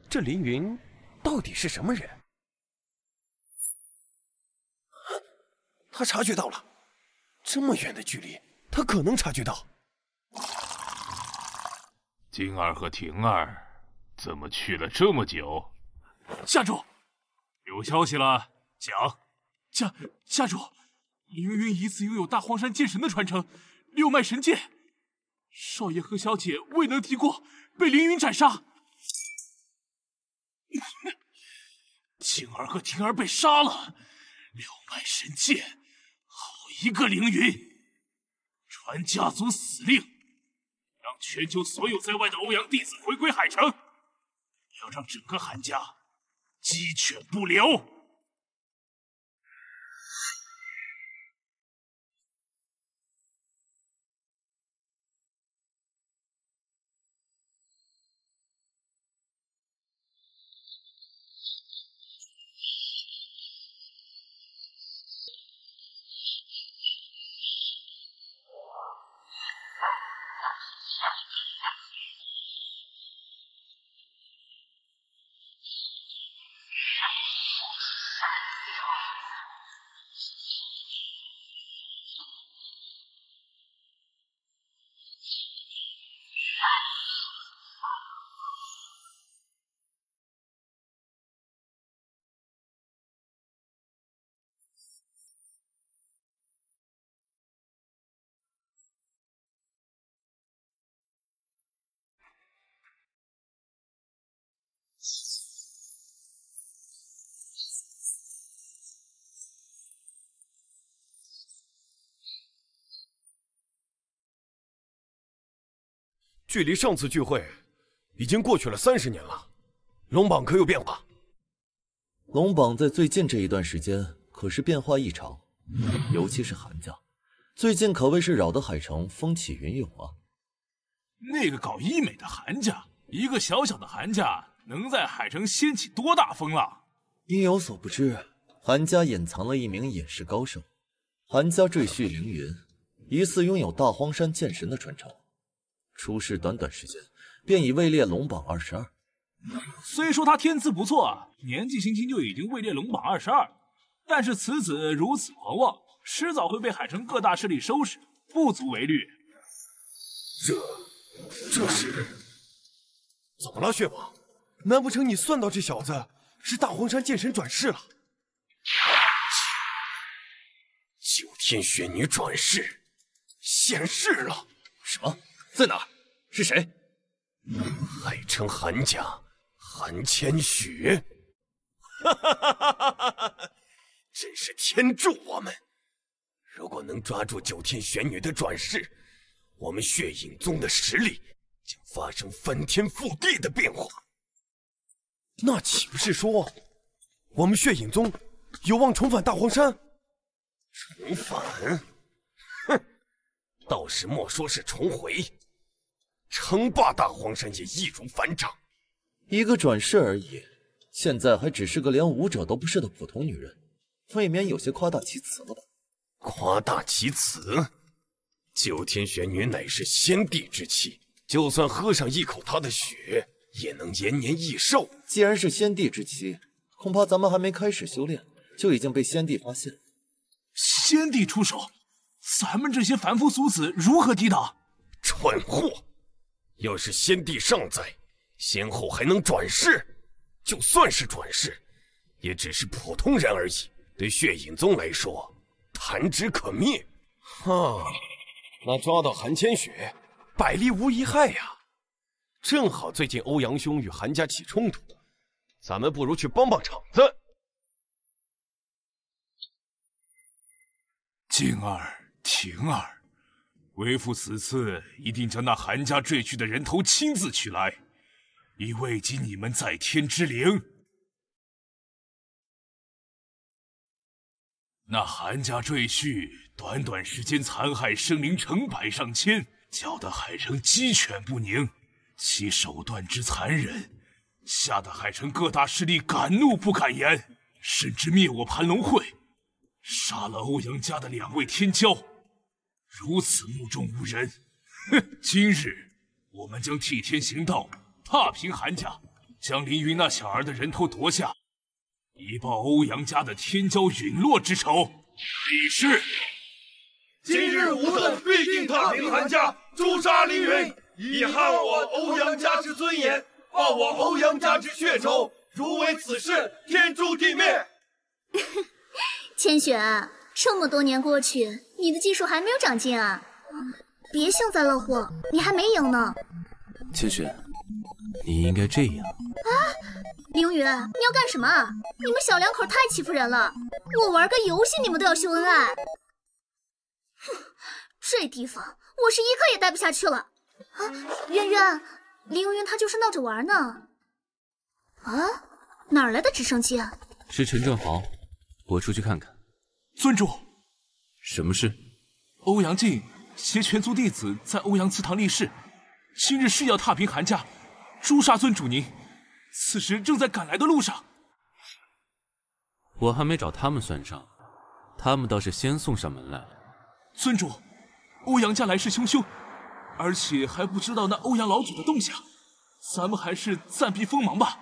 这凌云到底是什么人？他察觉到了，这么远的距离，他可能察觉到。金儿和婷儿怎么去了这么久？家主，有消息了，讲。家家主，凌云疑似拥有大荒山剑神的传承。 六脉神剑，少爷和小姐未能敌过，被凌云斩杀。晴儿和婷儿被杀了，六脉神剑，好一个凌云！传家族死令，让全球所有在外的欧阳弟子回归海城，要让整个韩家鸡犬不留。距离上次聚会已经过去了三十年了，龙榜可有变化？龙榜在最近这一段时间可是变化异常，尤其是寒假，最近可谓是扰得海城风起云涌啊。那个搞医美的寒假，一个小小的寒假能在海城掀起多大风浪？你有所不知，韩家隐藏了一名隐士高手，韩家赘婿凌云，疑似拥有大荒山剑神的传承。 出世短短时间，便已位列龙榜二十二。虽说他天资不错，年纪轻轻就已经位列龙榜二十二，但是此子如此狂妄，迟早会被海城各大势力收拾，不足为虑。这，这是怎么了，血王？难不成你算到这小子是大荒山剑神转世了？九天玄女转世显示了什么？ 在哪？是谁？海城韩家韩千雪，哈哈哈哈哈哈！真是天助我们！如果能抓住九天玄女的转世，我们血影宗的实力将发生翻天覆地的变化。那岂不是说，我们血影宗有望重返大荒山？重返？哼，倒是莫说是重回。 称霸大荒山也易如反掌，一个转世而已，现在还只是个连武者都不是的普通女人，未免有些夸大其词了吧？夸大其词？九天玄女乃是先帝之气，就算喝上一口她的血，也能延年益寿。既然是先帝之气，恐怕咱们还没开始修炼，就已经被先帝发现。先帝出手，咱们这些凡夫俗子如何抵挡？蠢货！ 要是先帝尚在，先后还能转世，就算是转世，也只是普通人而已。对血影宗来说，弹指可灭。哈，那抓到韩千雪，百利无一害呀、啊。正好最近欧阳兄与韩家起冲突，咱们不如去帮帮场子。静儿，婷儿。 为父此次一定将那韩家赘婿的人头亲自取来，以慰藉你们在天之灵。那韩家赘婿短短时间残害生灵成百上千，搅得海城鸡犬不宁，其手段之残忍，吓得海城各大势力敢怒不敢言，甚至灭我盘龙会，杀了欧阳家的两位天骄。 如此目中无人，哼！今日我们将替天行道，踏平韩家，将凌云那小儿的人头夺下，以报欧阳家的天骄陨落之仇。李氏，今日无论必定踏平韩家，诛杀凌云，以捍我欧阳家之尊严，报我欧阳家之血仇。如为此事，天诛地灭。千雪。 这么多年过去，你的技术还没有长进啊！别幸灾乐祸，你还没赢呢。千雪，你应该这样啊！凌云，你要干什么？你们小两口太欺负人了！我玩个游戏，你们都要秀恩爱。哼，这地方我是一刻也待不下去了。啊，渊渊，凌云他就是闹着玩呢。啊，哪来的直升机？是陈正豪，我出去看看。 尊主，什么事？欧阳靖携全族弟子在欧阳祠堂立誓，今日誓要踏平韩家，诛杀尊主您。此时正在赶来的路上。我还没找他们算账，他们倒是先送上门来了。尊主，欧阳家来势汹汹，而且还不知道那欧阳老祖的动向，咱们还是暂避锋芒吧。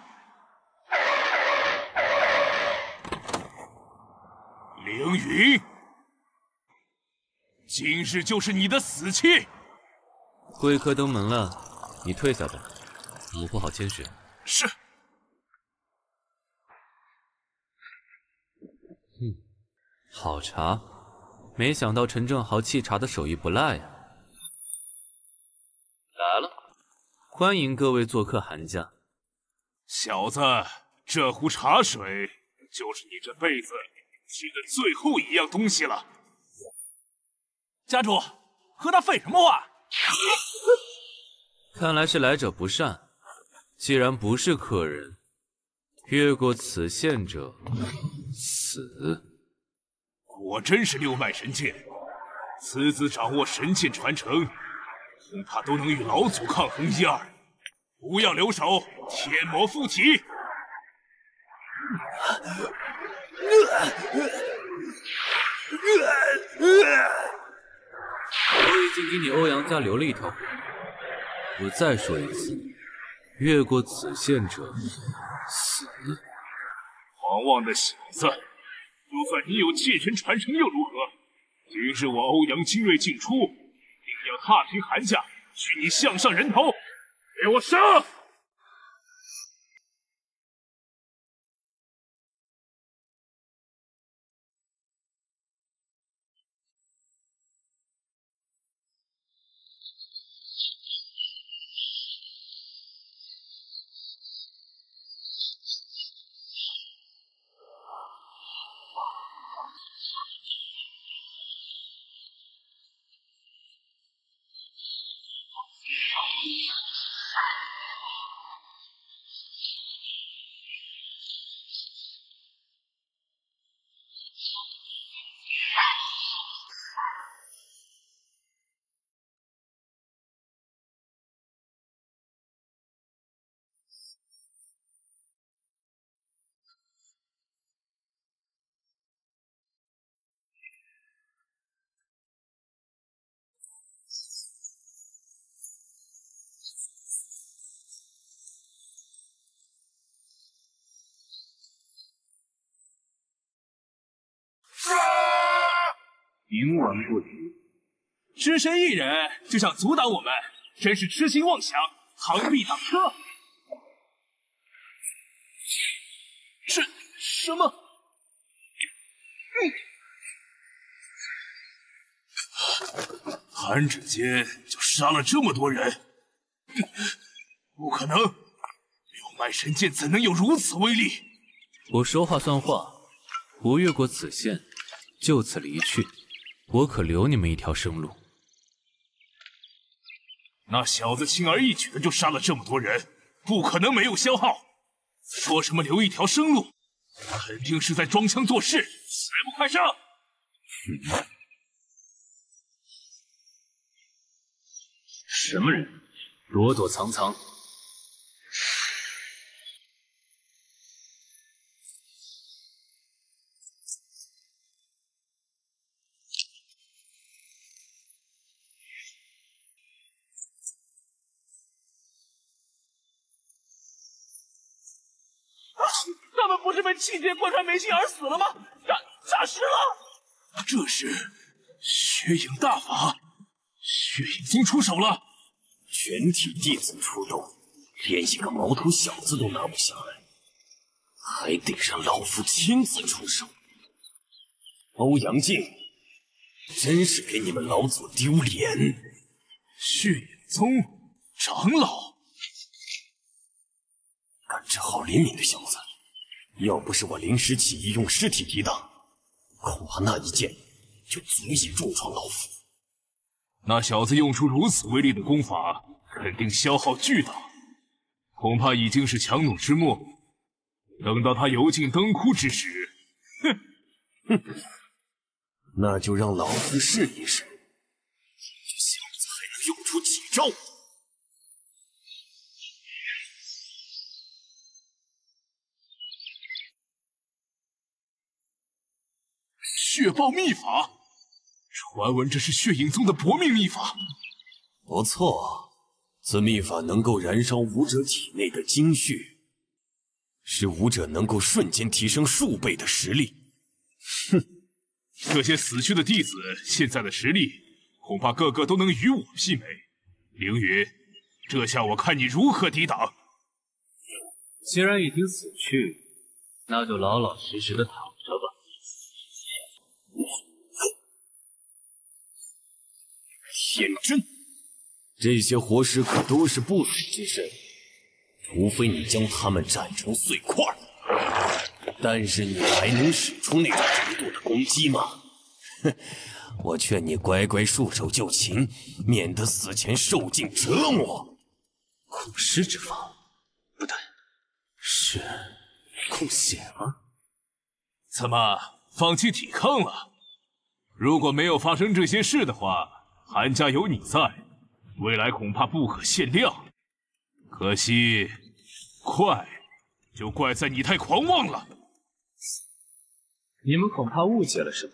凌云，今日就是你的死期！贵客登门了，你退下吧，我护好千雪。是。嗯，好茶，没想到陈正豪沏茶的手艺不赖呀、啊。来了，欢迎各位做客韩家。小子，这壶茶水就是你这辈子。 吃的最后一样东西了，家主，和他废什么话？看来是来者不善。既然不是客人，越过此线者死。果真是六脉神剑，此子掌握神剑传承，恐怕都能与老祖抗衡一二。不要留手，天魔附体！ 我已经给你欧阳家留了一条活路，我再说一次，越过此线者死。狂妄的小子，就算你有戒拳传承又如何？今日我欧阳精锐进出，定要踏平韩家，取你项上人头！给我杀！ 冥顽不灵，只身一人就想阻挡我们，真是痴心妄想，螳臂挡车。这什么？弹指间就杀了这么多人，不可能！六脉神剑怎能有如此威力？我说话算话，不越过此线，就此离去。 我可留你们一条生路。那小子轻而易举的就杀了这么多人，不可能没有消耗。说什么留一条生路，肯定是在装腔作势。还不快上！嗯、什么人？躲躲藏藏。 气节贯穿眉心而死了吗？诈诈尸了！这是血影大法，血影宗出手了，全体弟子出动，连一个毛头小子都拿不下来，还得让老夫亲自出手。欧阳靖，真是给你们老祖丢脸！血影宗长老，敢治好灵敏的小子。 要不是我临时起意用尸体抵挡，恐怕那一剑就足以重创老夫。那小子用出如此威力的功法，肯定消耗巨大，恐怕已经是强弩之末。等到他油尽灯枯之时，哼哼，那就让老夫试一试，这小子还能用出几招。 血爆秘法，传闻这是血影宗的薄命秘法。不错，此秘法能够燃烧武者体内的精血，使武者能够瞬间提升数倍的实力。哼，这些死去的弟子现在的实力，恐怕个个都能与我媲美。凌云，这下我看你如何抵挡。既然已经死去，那就老老实实的躺着吧。 天真，这些活尸可都是不死之身，除非你将它们斩成碎块。但是你还能使出那种程度的攻击吗？哼，我劝你乖乖束手就擒，免得死前受尽折磨。控尸之法？不对，是控血吗？怎么放弃抵抗了？如果没有发生这些事的话，韩家有你在，未来恐怕不可限量。可惜，快就怪在你太狂妄了。你们恐怕误解了什么？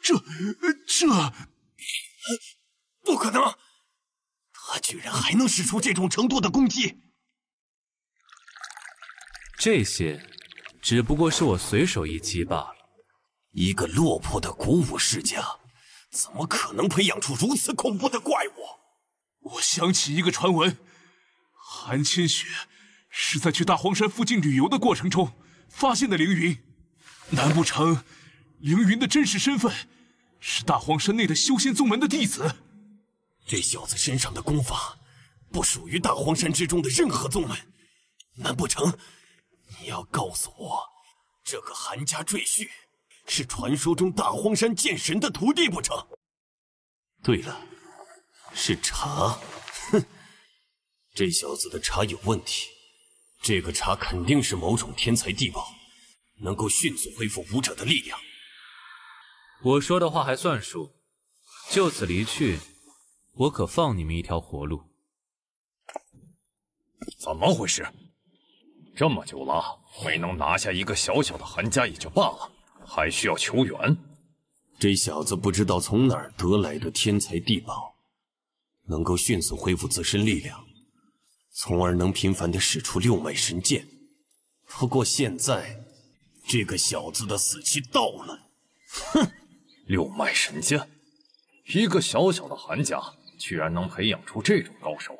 这这不可能！他居然还能使出这种程度的攻击。这些只不过是我随手一击罢了。一个落魄的古武世家，怎么可能培养出如此恐怖的怪物？我想起一个传闻，韩千雪是在去大荒山附近旅游的过程中发现的凌云，难不成凌云的真实身份？ 是大荒山内的修仙宗门的弟子，这小子身上的功法不属于大荒山之中的任何宗门。难不成你要告诉我，这个韩家赘婿是传说中大荒山剑神的徒弟不成？对了，是茶。哼，这小子的茶有问题，这个茶肯定是某种天才地宝，能够迅速恢复武者的力量。 我说的话还算数，就此离去，我可放你们一条活路。怎么回事？这么久了，没能拿下一个小小的韩家也就罢了，还需要求援。这小子不知道从哪儿得来的天才地宝，能够迅速恢复自身力量，从而能频繁地使出六脉神剑。不过现在，这个小子的死期到了。哼！ 六脉神剑，一个小小的韩家居然能培养出这种高手，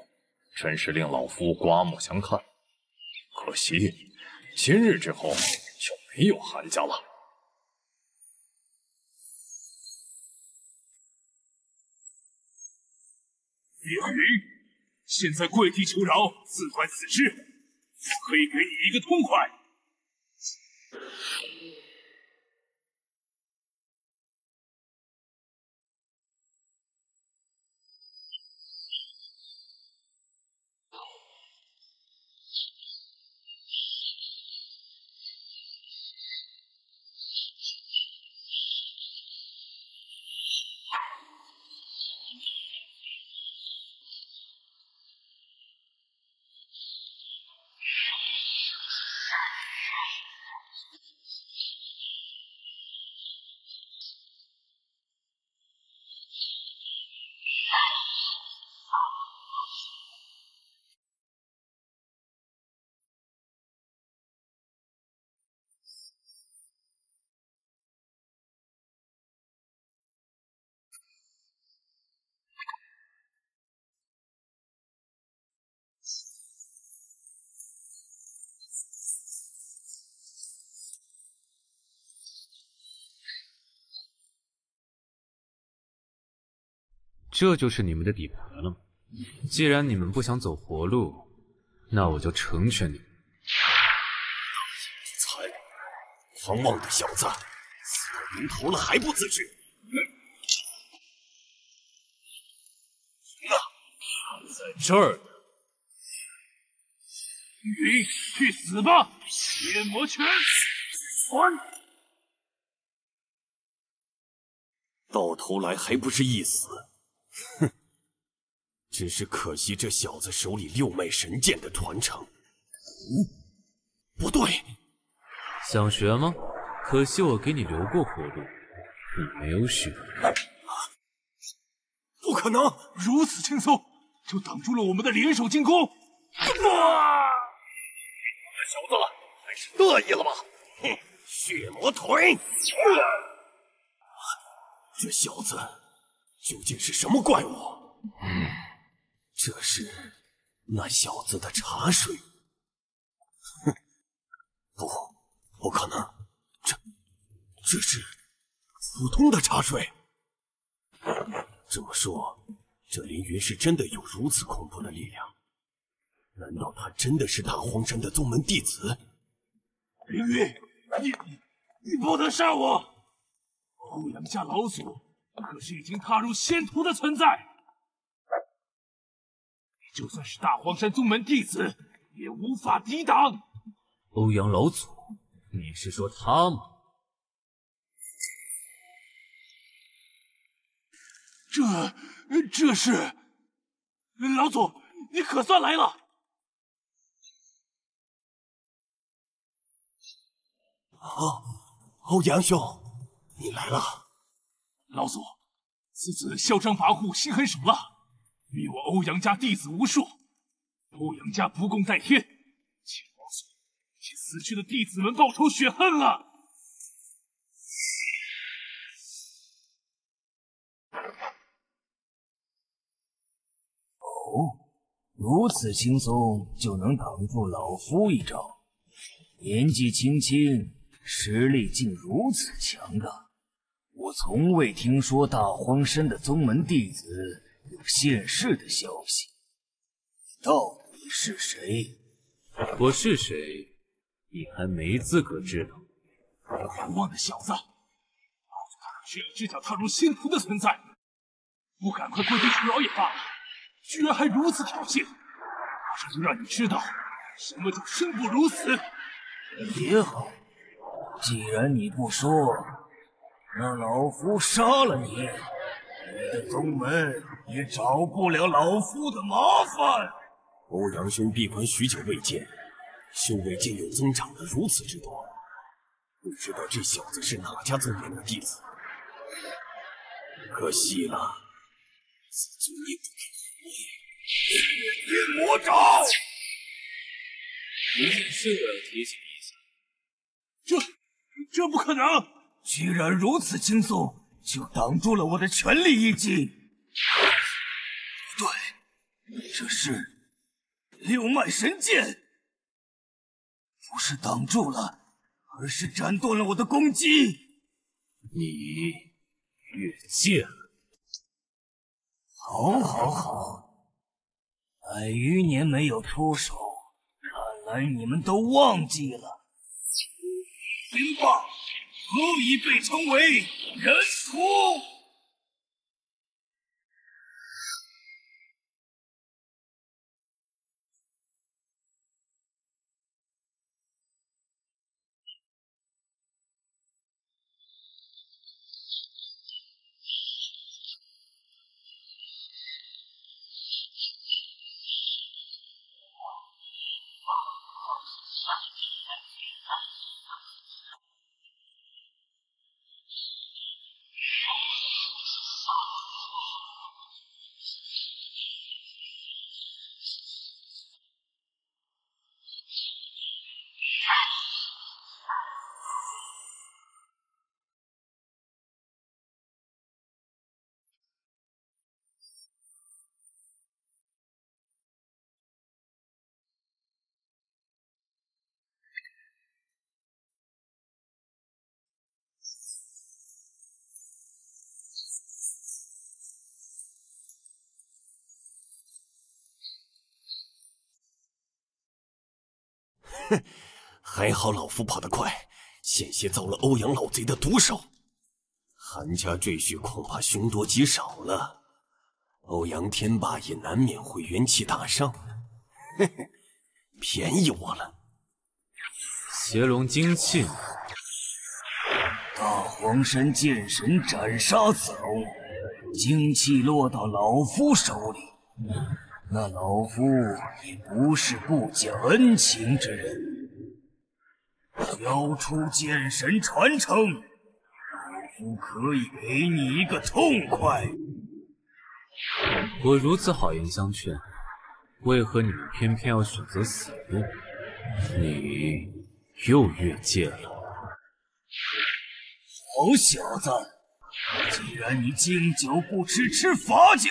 真是令老夫刮目相看。可惜，今日之后就没有韩家了。凌云，现在跪地求饶，自断四肢，我可以给你一个痛快。 这就是你们的底牌了吗？既然你们不想走活路，那我就成全你们。大言不惭，狂妄的小子，死到临头了还不自知！那、嗯、他在这儿呢。云，去死吧！夜魔拳，还！到头来还不是一死。 哼，只是可惜这小子手里六脉神剑的传承，不，不对，想学吗？可惜我给你留过活路，你没有学。不可能，如此轻松就挡住了我们的联手进攻！啊！小子，还是乐意了吧？哼，血魔腿！啊、这小子。 究竟是什么怪物？嗯，这是那小子的茶水。哼，不，不可能，这这是普通的茶水。这么说，这凌云是真的有如此恐怖的力量？难道他真的是大荒山的宗门弟子？凌云，你你不能杀我！欧阳家老祖。 不可是已经踏入仙途的存在。你就算是大荒山宗门弟子，也无法抵挡。欧阳老祖，你是说他吗？这这是老祖，你可算来了。哦，欧阳兄，你来了。 老祖，此次嚣张跋扈，心狠手辣，灭我欧阳家弟子无数。欧阳家不共戴天，请老祖替死去的弟子们报仇雪恨啊！哦，如此轻松就能挡住老夫一招，年纪轻轻，实力竟如此强大。 我从未听说大荒山的宗门弟子有现世的消息，你到底是谁？我是谁，你还没资格知道。狂妄的小子，老子他可是一只脚踏入仙途的存在，不赶快跪地求饶也罢了，居然还如此挑衅！这就让你知道什么叫生不如死。也好，既然你不说。 让老夫杀了你，你的宗门也找不了老夫的麻烦。欧阳兄闭关许久未见，修为竟又增长了如此之多，不知道这小子是哪家宗门的弟子。可惜了，此族你不可活。灭魔爪。有件事我要提醒一下，这这不可能。 居然如此轻松就挡住了我的全力一击！不对，这是六脉神剑，不是挡住了，而是斩断了我的攻击。你越界了！好，好，好！百余年没有出手，看来你们都忘记了。冰棒。 何以被称为人族？哼，还好老夫跑得快，险些遭了欧阳老贼的毒手。韩家赘婿恐怕凶多吉少了，欧阳天霸也难免会元气大伤。嘿嘿，便宜我了。邪龙精气，大黄山剑神斩杀走，精气落到老夫手里。 那老夫也不是不讲恩情之人，交出剑神传承，老夫可以给你一个痛快。我如此好言相劝，为何你们偏偏要选择死路？你又越界了！好小子，既然你敬酒不吃吃罚酒。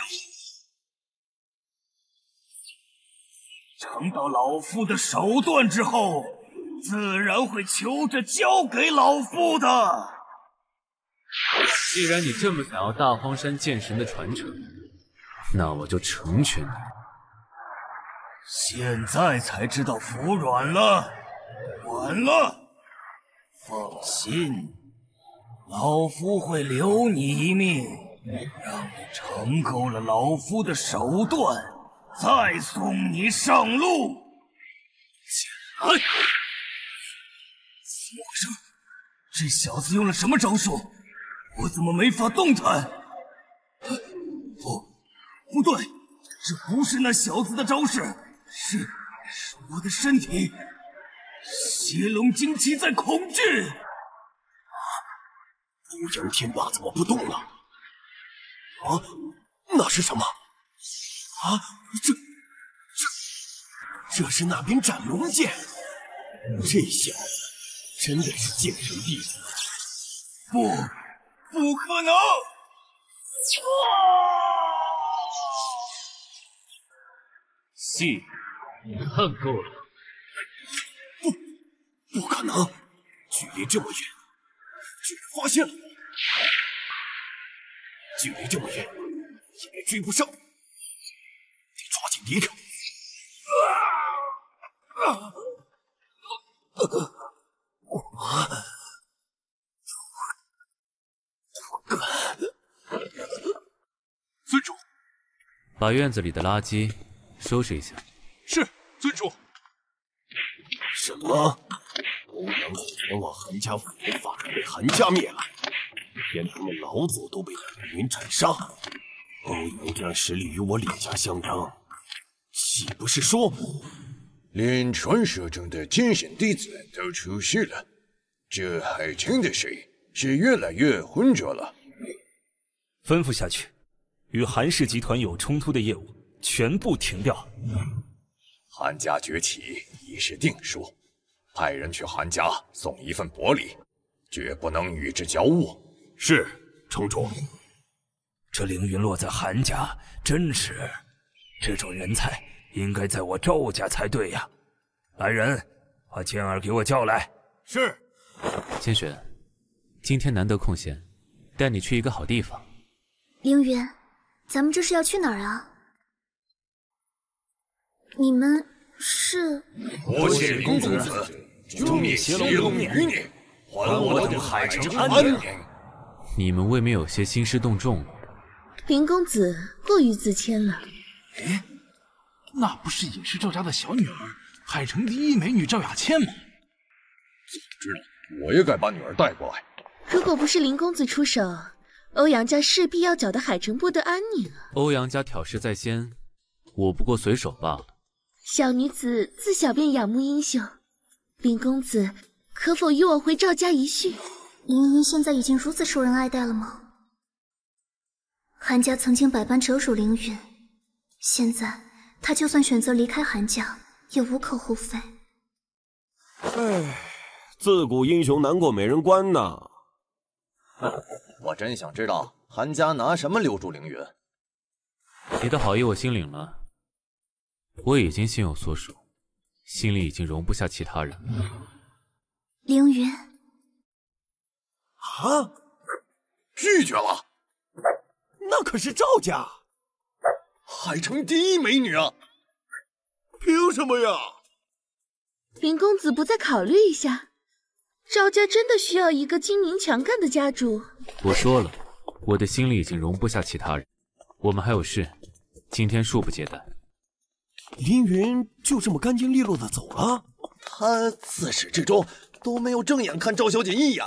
尝到老夫的手段之后，自然会求着交给老夫的。既然你这么想要大荒山剑神的传承，那我就成全你。现在才知道服软了，晚了。放心，老夫会留你一命，让你尝够了老夫的手段，再送你上路。起来！怎么回事？这小子用了什么招数？我怎么没法动弹？不，不对，这不是那小子的招式，是是我的身体。邪龙精气在恐惧。不由天霸怎么不动了？ 啊，那是什么？啊，这这这是那柄斩龙剑！这小子真的是剑神弟子！不，不可能！戏看够了！不，不可能！距离这么远，居然发现了我！ 距离这么远，也该追不上，得抓紧离开。啊！我不敢。尊主，把院子里的垃圾收拾一下。是，尊主。什么？欧阳子前往韩家府的法被韩家灭了。 连他们老祖都被李云斩杀，欧阳家实力与我李家相当，岂不是说连传说中的剑神弟子都出现了？这海城的水是越来越浑浊了。吩咐下去，与韩氏集团有冲突的业务全部停掉。韩家崛起已是定数，派人去韩家送一份薄礼，绝不能与之交恶。 是，城主。这凌云落在韩家，真是这种人才应该在我赵家才对呀！来人，把剑儿给我叫来。是。千寻，今天难得空闲，带你去一个好地方。凌云，咱们这是要去哪儿啊？你们是？我是公子，诛灭邪龙余孽，还我等海城安宁。 你们未免有些兴师动众了。林公子过于自谦了。哎，那不是也是赵家的小女儿，海城第一美女赵雅倩吗？早知道我也该把女儿带过来。如果不是林公子出手，欧阳家势必要搅得海城不得安宁啊。欧阳家挑事在先，我不过随手罢了。小女子自小便仰慕英雄，林公子可否与我回赵家一叙？ 凌云现在已经如此受人爱戴了吗？韩家曾经百般折辱凌云，现在他就算选择离开韩家，也无可厚非。唉，自古英雄难过美人关呐！我真想知道韩家拿什么留住凌云。你的好意我心领了，我已经心有所属，心里已经容不下其他人了。凌云。 啊！拒绝了，那可是赵家海城第一美女啊！凭什么呀？林公子不再考虑一下？赵家真的需要一个精明强干的家主。我说了，我的心里已经容不下其他人。我们还有事，今天恕不接待。凌云就这么干净利落的走了？他自始至终都没有正眼看赵小姐一眼。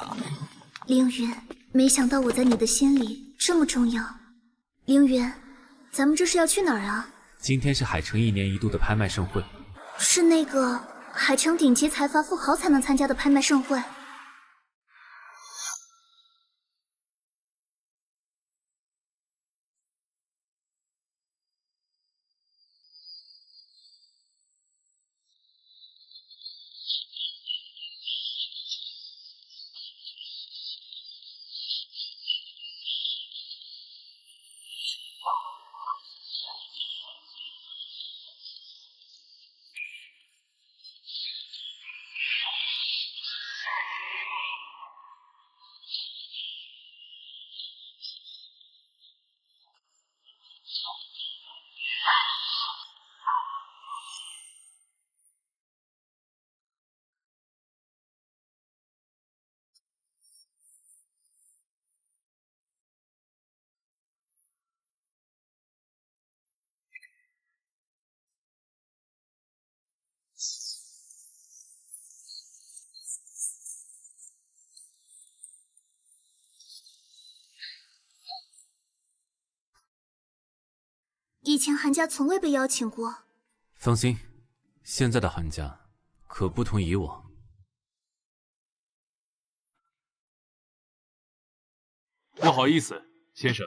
凌云，没想到我在你的心里这么重要。凌云，咱们这是要去哪儿啊？今天是海城一年一度的拍卖盛会，是那个海城顶级财阀富豪才能参加的拍卖盛会。前韩家从未被邀请过。放心，现在的韩家可不同以往。不好意思，先生，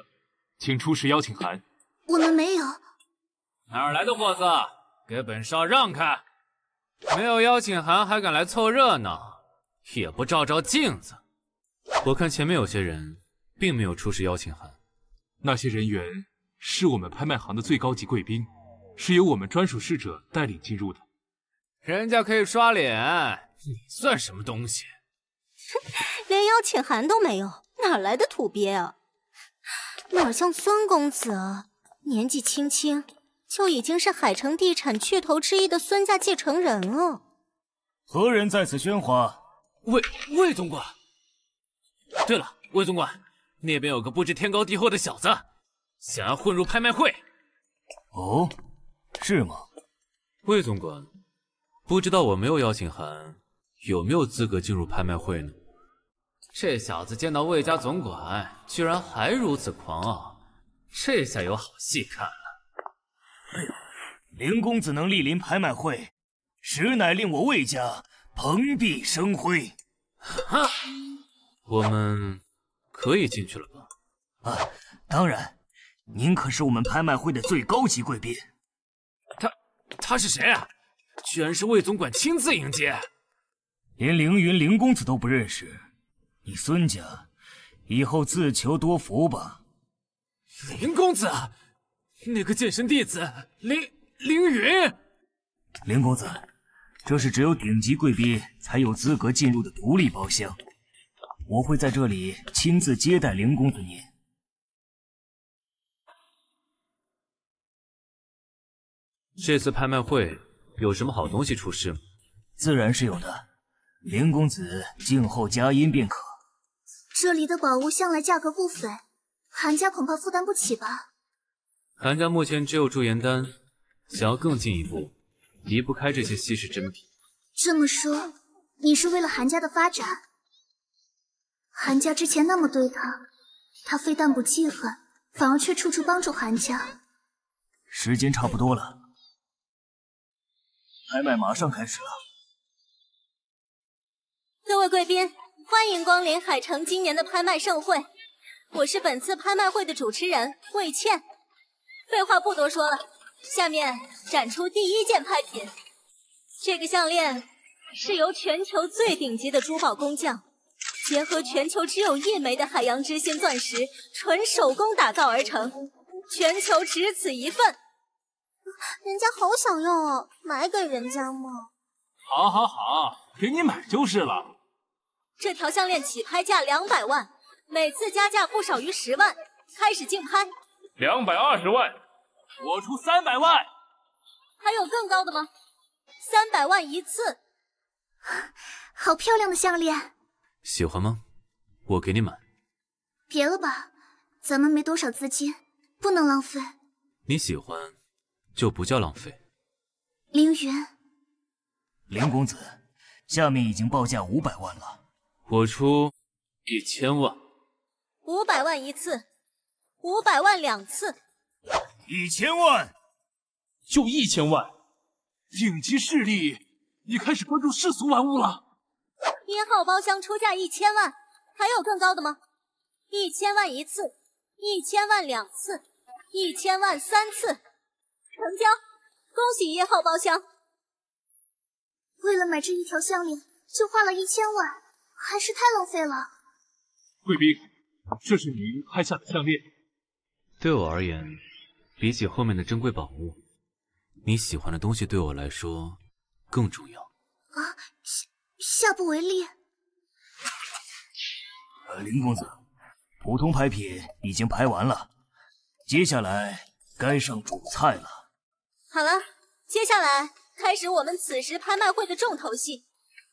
请出示邀请函。我们没有。哪儿来的货色？给本少让开！没有邀请函还敢来凑热闹，也不照照镜子！我看前面有些人并没有出示邀请函。 那些人员是我们拍卖行的最高级贵宾，是由我们专属侍者带领进入的。人家可以刷脸，你算什么东西？连邀请函都没有，哪来的土鳖啊？哪像孙公子啊？年纪轻轻就已经是海城地产巨头之一的孙家继承人了。何人在此喧哗？魏魏总管。对了，魏总管。 那边有个不知天高地厚的小子，想要混入拍卖会。哦，是吗？魏总管，不知道我没有邀请函，有没有资格进入拍卖会呢？这小子见到魏家总管，居然还如此狂傲，这下有好戏看了。哎呦，林公子能莅临拍卖会，实乃令我魏家蓬荜生辉。哈，我们。 可以进去了吧？啊，当然，您可是我们拍卖会的最高级贵宾。他他是谁啊？居然是魏总管亲自迎接，连凌云凌公子都不认识，你孙家以后自求多福吧。凌公子，那个健身弟子凌凌云。凌公子，这是只有顶级贵宾才有资格进入的独立包厢。 我会在这里亲自接待凌公子您。这次拍卖会有什么好东西出世吗？自然是有的，凌公子静候佳音便可。这里的宝物向来价格不菲，韩家恐怕负担不起吧？韩家目前只有驻颜丹，想要更进一步，离不开这些稀世珍品。这么说，你是为了韩家的发展？ 韩家之前那么对他，他非但不记恨，反而却处处帮助韩家。时间差不多了，拍卖马上开始了。各位贵宾，欢迎光临海城今年的拍卖盛会。我是本次拍卖会的主持人魏倩。废话不多说了，下面展出第一件拍品。这个项链是由全球最顶级的珠宝工匠。 结合全球只有一枚的海洋之星钻石，纯手工打造而成，全球只此一份。人家好想要哦，买给人家嘛。好，好，好，给你买就是了。这条项链起拍价两百万，每次加价不少于十万。开始竞拍。两百二十万，我出三百万。还有更高的吗？三百万一次。好漂亮的项链。 喜欢吗？我给你买。别了吧，咱们没多少资金，不能浪费。你喜欢，就不叫浪费。凌云，凌公子，下面已经报价五百万了。我出一千万。五百万一次，五百万两次。一千万，就一千万。顶级势力也开始关注世俗玩物了。 一号包厢出价一千万，还有更高的吗？一千万一次，一千万两次，一千万三次，成交！恭喜一号包厢！为了买这一条项链就花了一千万，还是太浪费了。贵宾，这是您拍下的项链。对我而言，比起后面的珍贵宝物，你喜欢的东西对我来说更重要。啊！ 下不为例。呃，林公子，普通拍品已经拍完了，接下来该上主菜了。好了，接下来开始我们此时拍卖会的重头戏，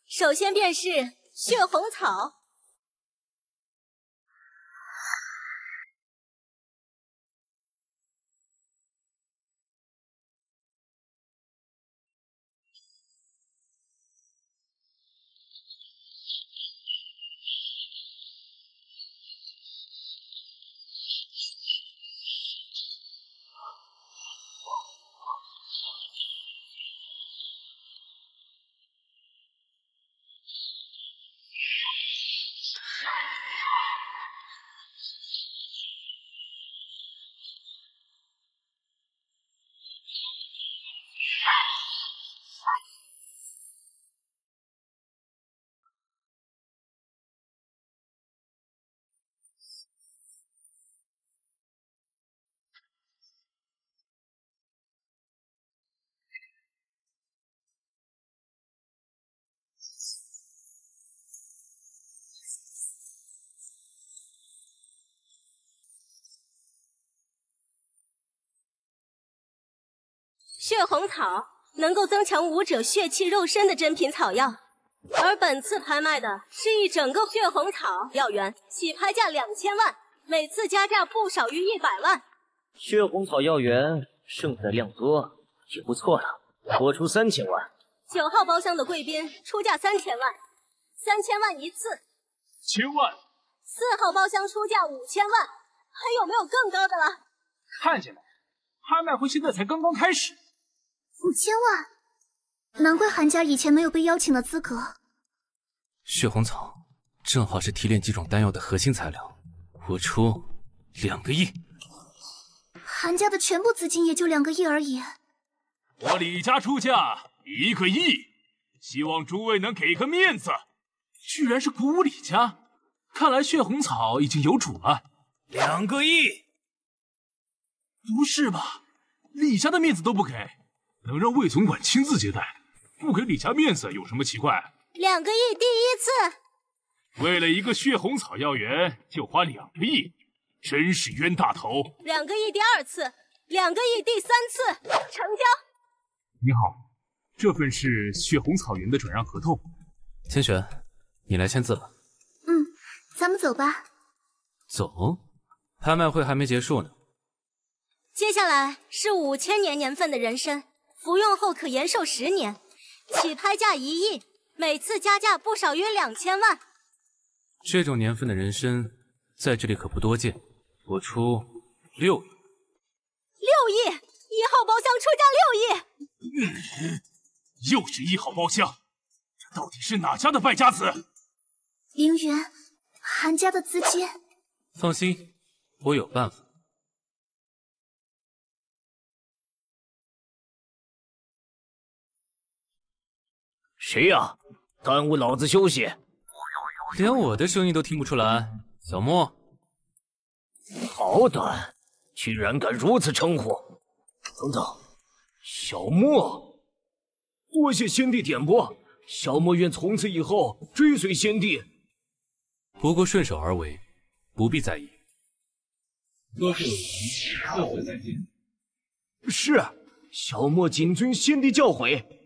首先便是血红草。血红草能够增强武者血气肉身的珍品草药，而本次拍卖的是一整个血红草药源，起拍价两千万，每次加价不少于一百万。血红草药源剩下的量多也不错了，我出三千万。九号包厢的贵宾出价三千万，三千万一次，千万。四号包厢出价五千万，还有没有更高的了？看起来拍卖会现在才刚刚开始。 五千万，难怪韩家以前没有被邀请的资格。血红草正好是提炼几种丹药的核心材料，我出两个亿。韩家的全部资金也就两个亿而已。我李家出价一个亿，希望诸位能给个面子。居然是鼓舞李家，看来血红草已经有主了。两个亿？不是吧？李家的面子都不给。 能让魏总管亲自接待，不给李家面子有什么奇怪？两个亿第一次，为了一个血红草药源就花两个亿，真是冤大头！两个亿第二次，两个亿第三次，成交。你好，这份是血红草原的转让合同，千璇，你来签字吧。嗯，咱们走吧。走？拍卖会还没结束呢。接下来是五千年年份的人参。 服用后可延寿十年，起拍价一亿，每次加价不少于两千万。这种年份的人参在这里可不多见，我出六亿。六亿！一号包厢出价六亿。嗯，又是一号包厢，这到底是哪家的败家子？凌云，韩家的资金。放心，我有办法。 谁呀、啊？耽误老子休息！连我的声音都听不出来，小莫。好胆，居然敢如此称呼！等等，小莫，多谢先帝点拨，小莫愿从此以后追随先帝。不过顺手而为，不必在意。多谢教诲，再见。是，小莫谨遵先帝教诲。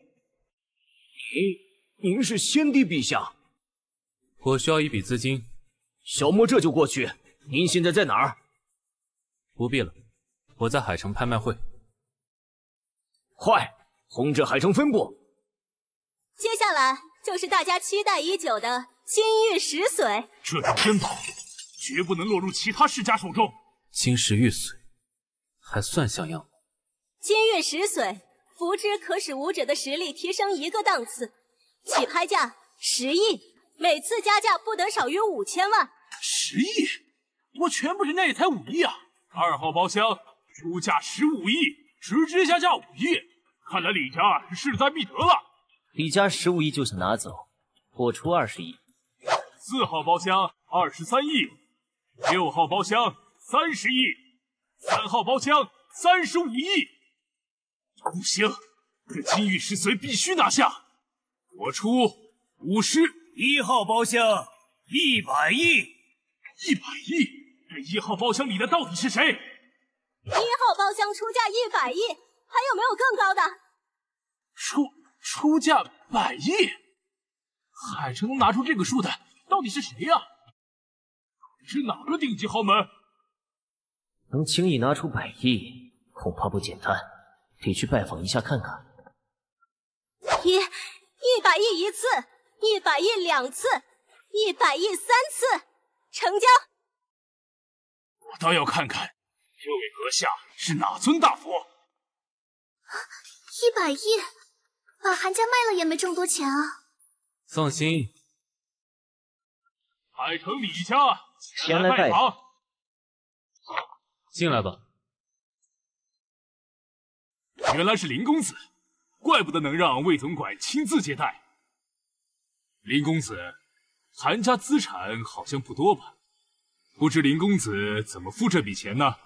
您，您是先帝陛下，我需要一笔资金，小莫这就过去。您现在在哪儿？不必了，我在海城拍卖会。快，通知海城分部。接下来就是大家期待已久的金玉石髓，这种珍宝绝不能落入其他世家手中。金石玉髓，还算像样吗？金玉石髓。 服之可使武者的实力提升一个档次，起拍价十亿，每次加价不得少于五千万。十亿？我全部人家也才五亿啊！二号包厢出价十五亿，直接加价五亿，看来李家是势在必得了。李家十五亿就想拿走，我出二十亿。四号包厢二十三亿，六号包厢三十亿，三号包厢三十五亿。 不行，这金玉石髓必须拿下！我出五十。一号包厢一百亿，一百亿！这一号包厢里的到底是谁？一号包厢出价一百亿，还有没有更高的？出出价百亿？海城能拿出这个数的到底是谁呀、啊？是哪个顶级豪门？能轻易拿出百亿，恐怕不简单。 得去拜访一下看看。一一百亿一次，一百亿两次，一百亿三次，成交。我倒要看看这位阁下是哪尊大佛。一百亿，把韩家卖了也没挣多钱啊。放心，海城李家前来拜访。进来吧。 原来是林公子，怪不得能让魏总管亲自接待。林公子，韩家资产好像不多吧？不知林公子怎么付这笔钱呢？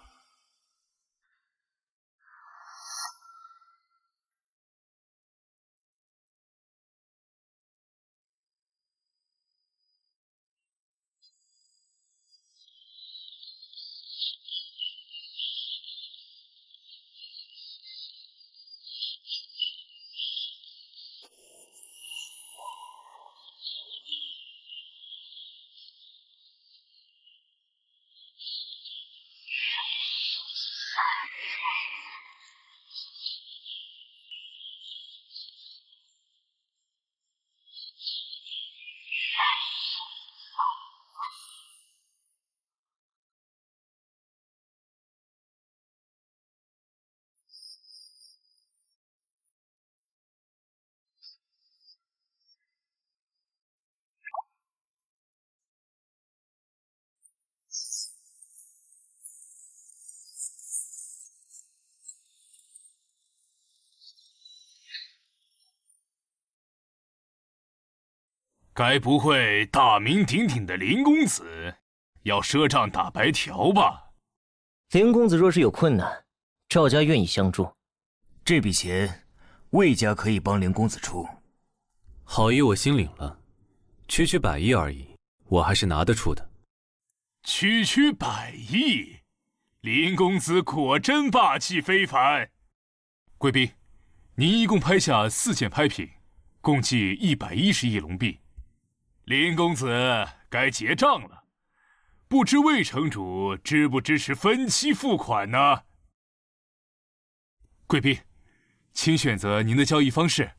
该不会大名鼎鼎的林公子要赊账打白条吧？林公子若是有困难，赵家愿意相助。这笔钱，魏家可以帮林公子出。好意我心领了，区区百亿而已，我还是拿得出的。区区百亿，林公子果真霸气非凡。贵宾，您一共拍下四件拍品，共计一百一十亿龙币。 林公子该结账了，不知魏城主支不支持分期付款呢？贵宾，请选择您的交易方式。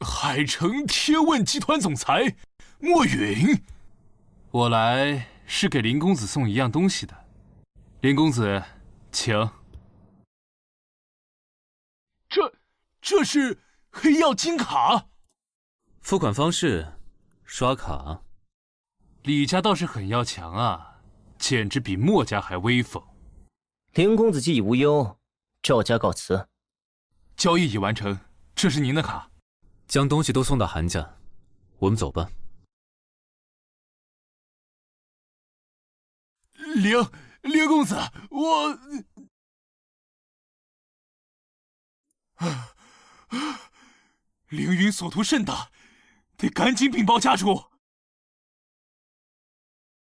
海城天问集团总裁莫允，我来是给林公子送一样东西的。林公子，请。这，这是黑曜金卡。 付款方式，刷卡。李家倒是很要强啊，简直比墨家还威风。林公子既已无忧，赵家告辞。交易已完成，这是您的卡。将东西都送到韩家，我们走吧。林林公子，我……啊啊！凌云所图甚大。 得赶紧禀报家主。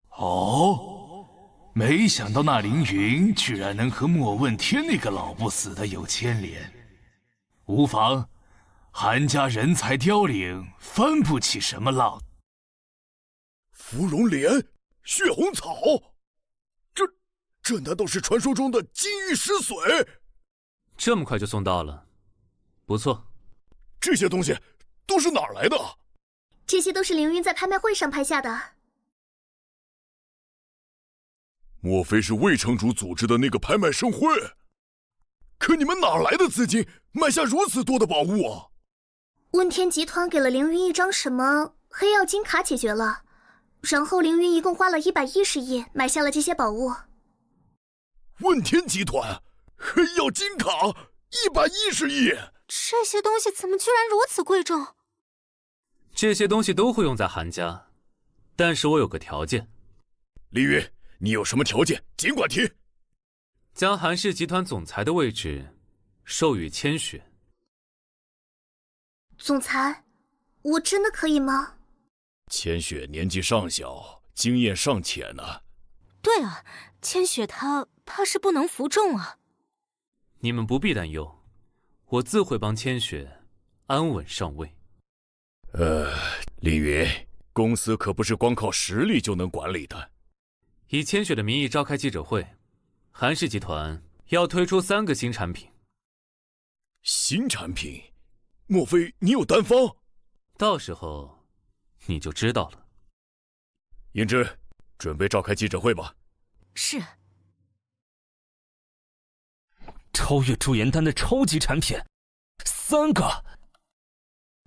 哦，没想到那凌云居然能和莫问天那个老不死的有牵连。无妨，韩家人才凋零，翻不起什么浪。芙蓉莲、血红草，这这难道是传说中的金玉石髓？这么快就送到了，不错。这些东西都是哪儿来的？ 这些都是凌云在拍卖会上拍下的。莫非是魏城主组织的那个拍卖盛会？可你们哪来的资金买下如此多的宝物啊？问天集团给了凌云一张什么黑曜金卡解决了，然后凌云一共花了一百一十亿买下了这些宝物。问天集团黑曜金卡一百一十亿，这些东西怎么居然如此贵重？ 这些东西都会用在韩家，但是我有个条件。凌云，你有什么条件尽管提。将韩氏集团总裁的位置授予千雪。总裁，我真的可以吗？千雪年纪尚小，经验尚浅呢、啊。对啊，千雪她怕是不能服众啊。你们不必担忧，我自会帮千雪安稳上位。 呃，凌云，公司可不是光靠实力就能管理的。以千雪的名义召开记者会，韩氏集团要推出三个新产品。新产品？莫非你有单方？到时候你就知道了。银之，准备召开记者会吧。是。超越驻颜丹的超级产品，三个。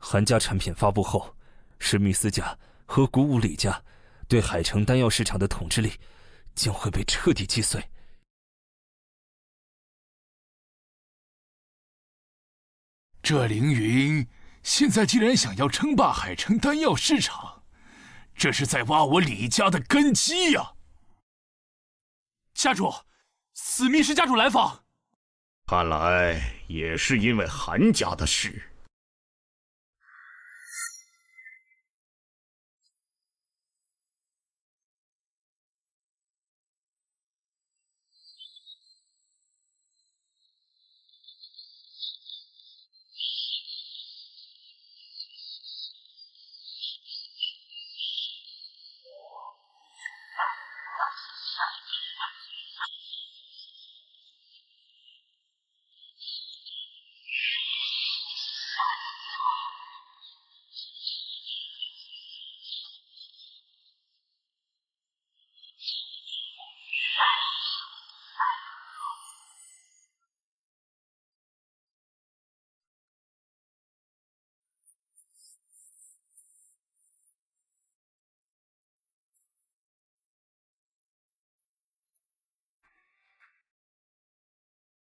韩家产品发布后，史密斯家和古武李家对海城丹药市场的统治力将会被彻底击碎。这凌云现在竟然想要称霸海城丹药市场，这是在挖我李家的根基呀！家主，史密斯家主来访。看来也是因为韩家的事。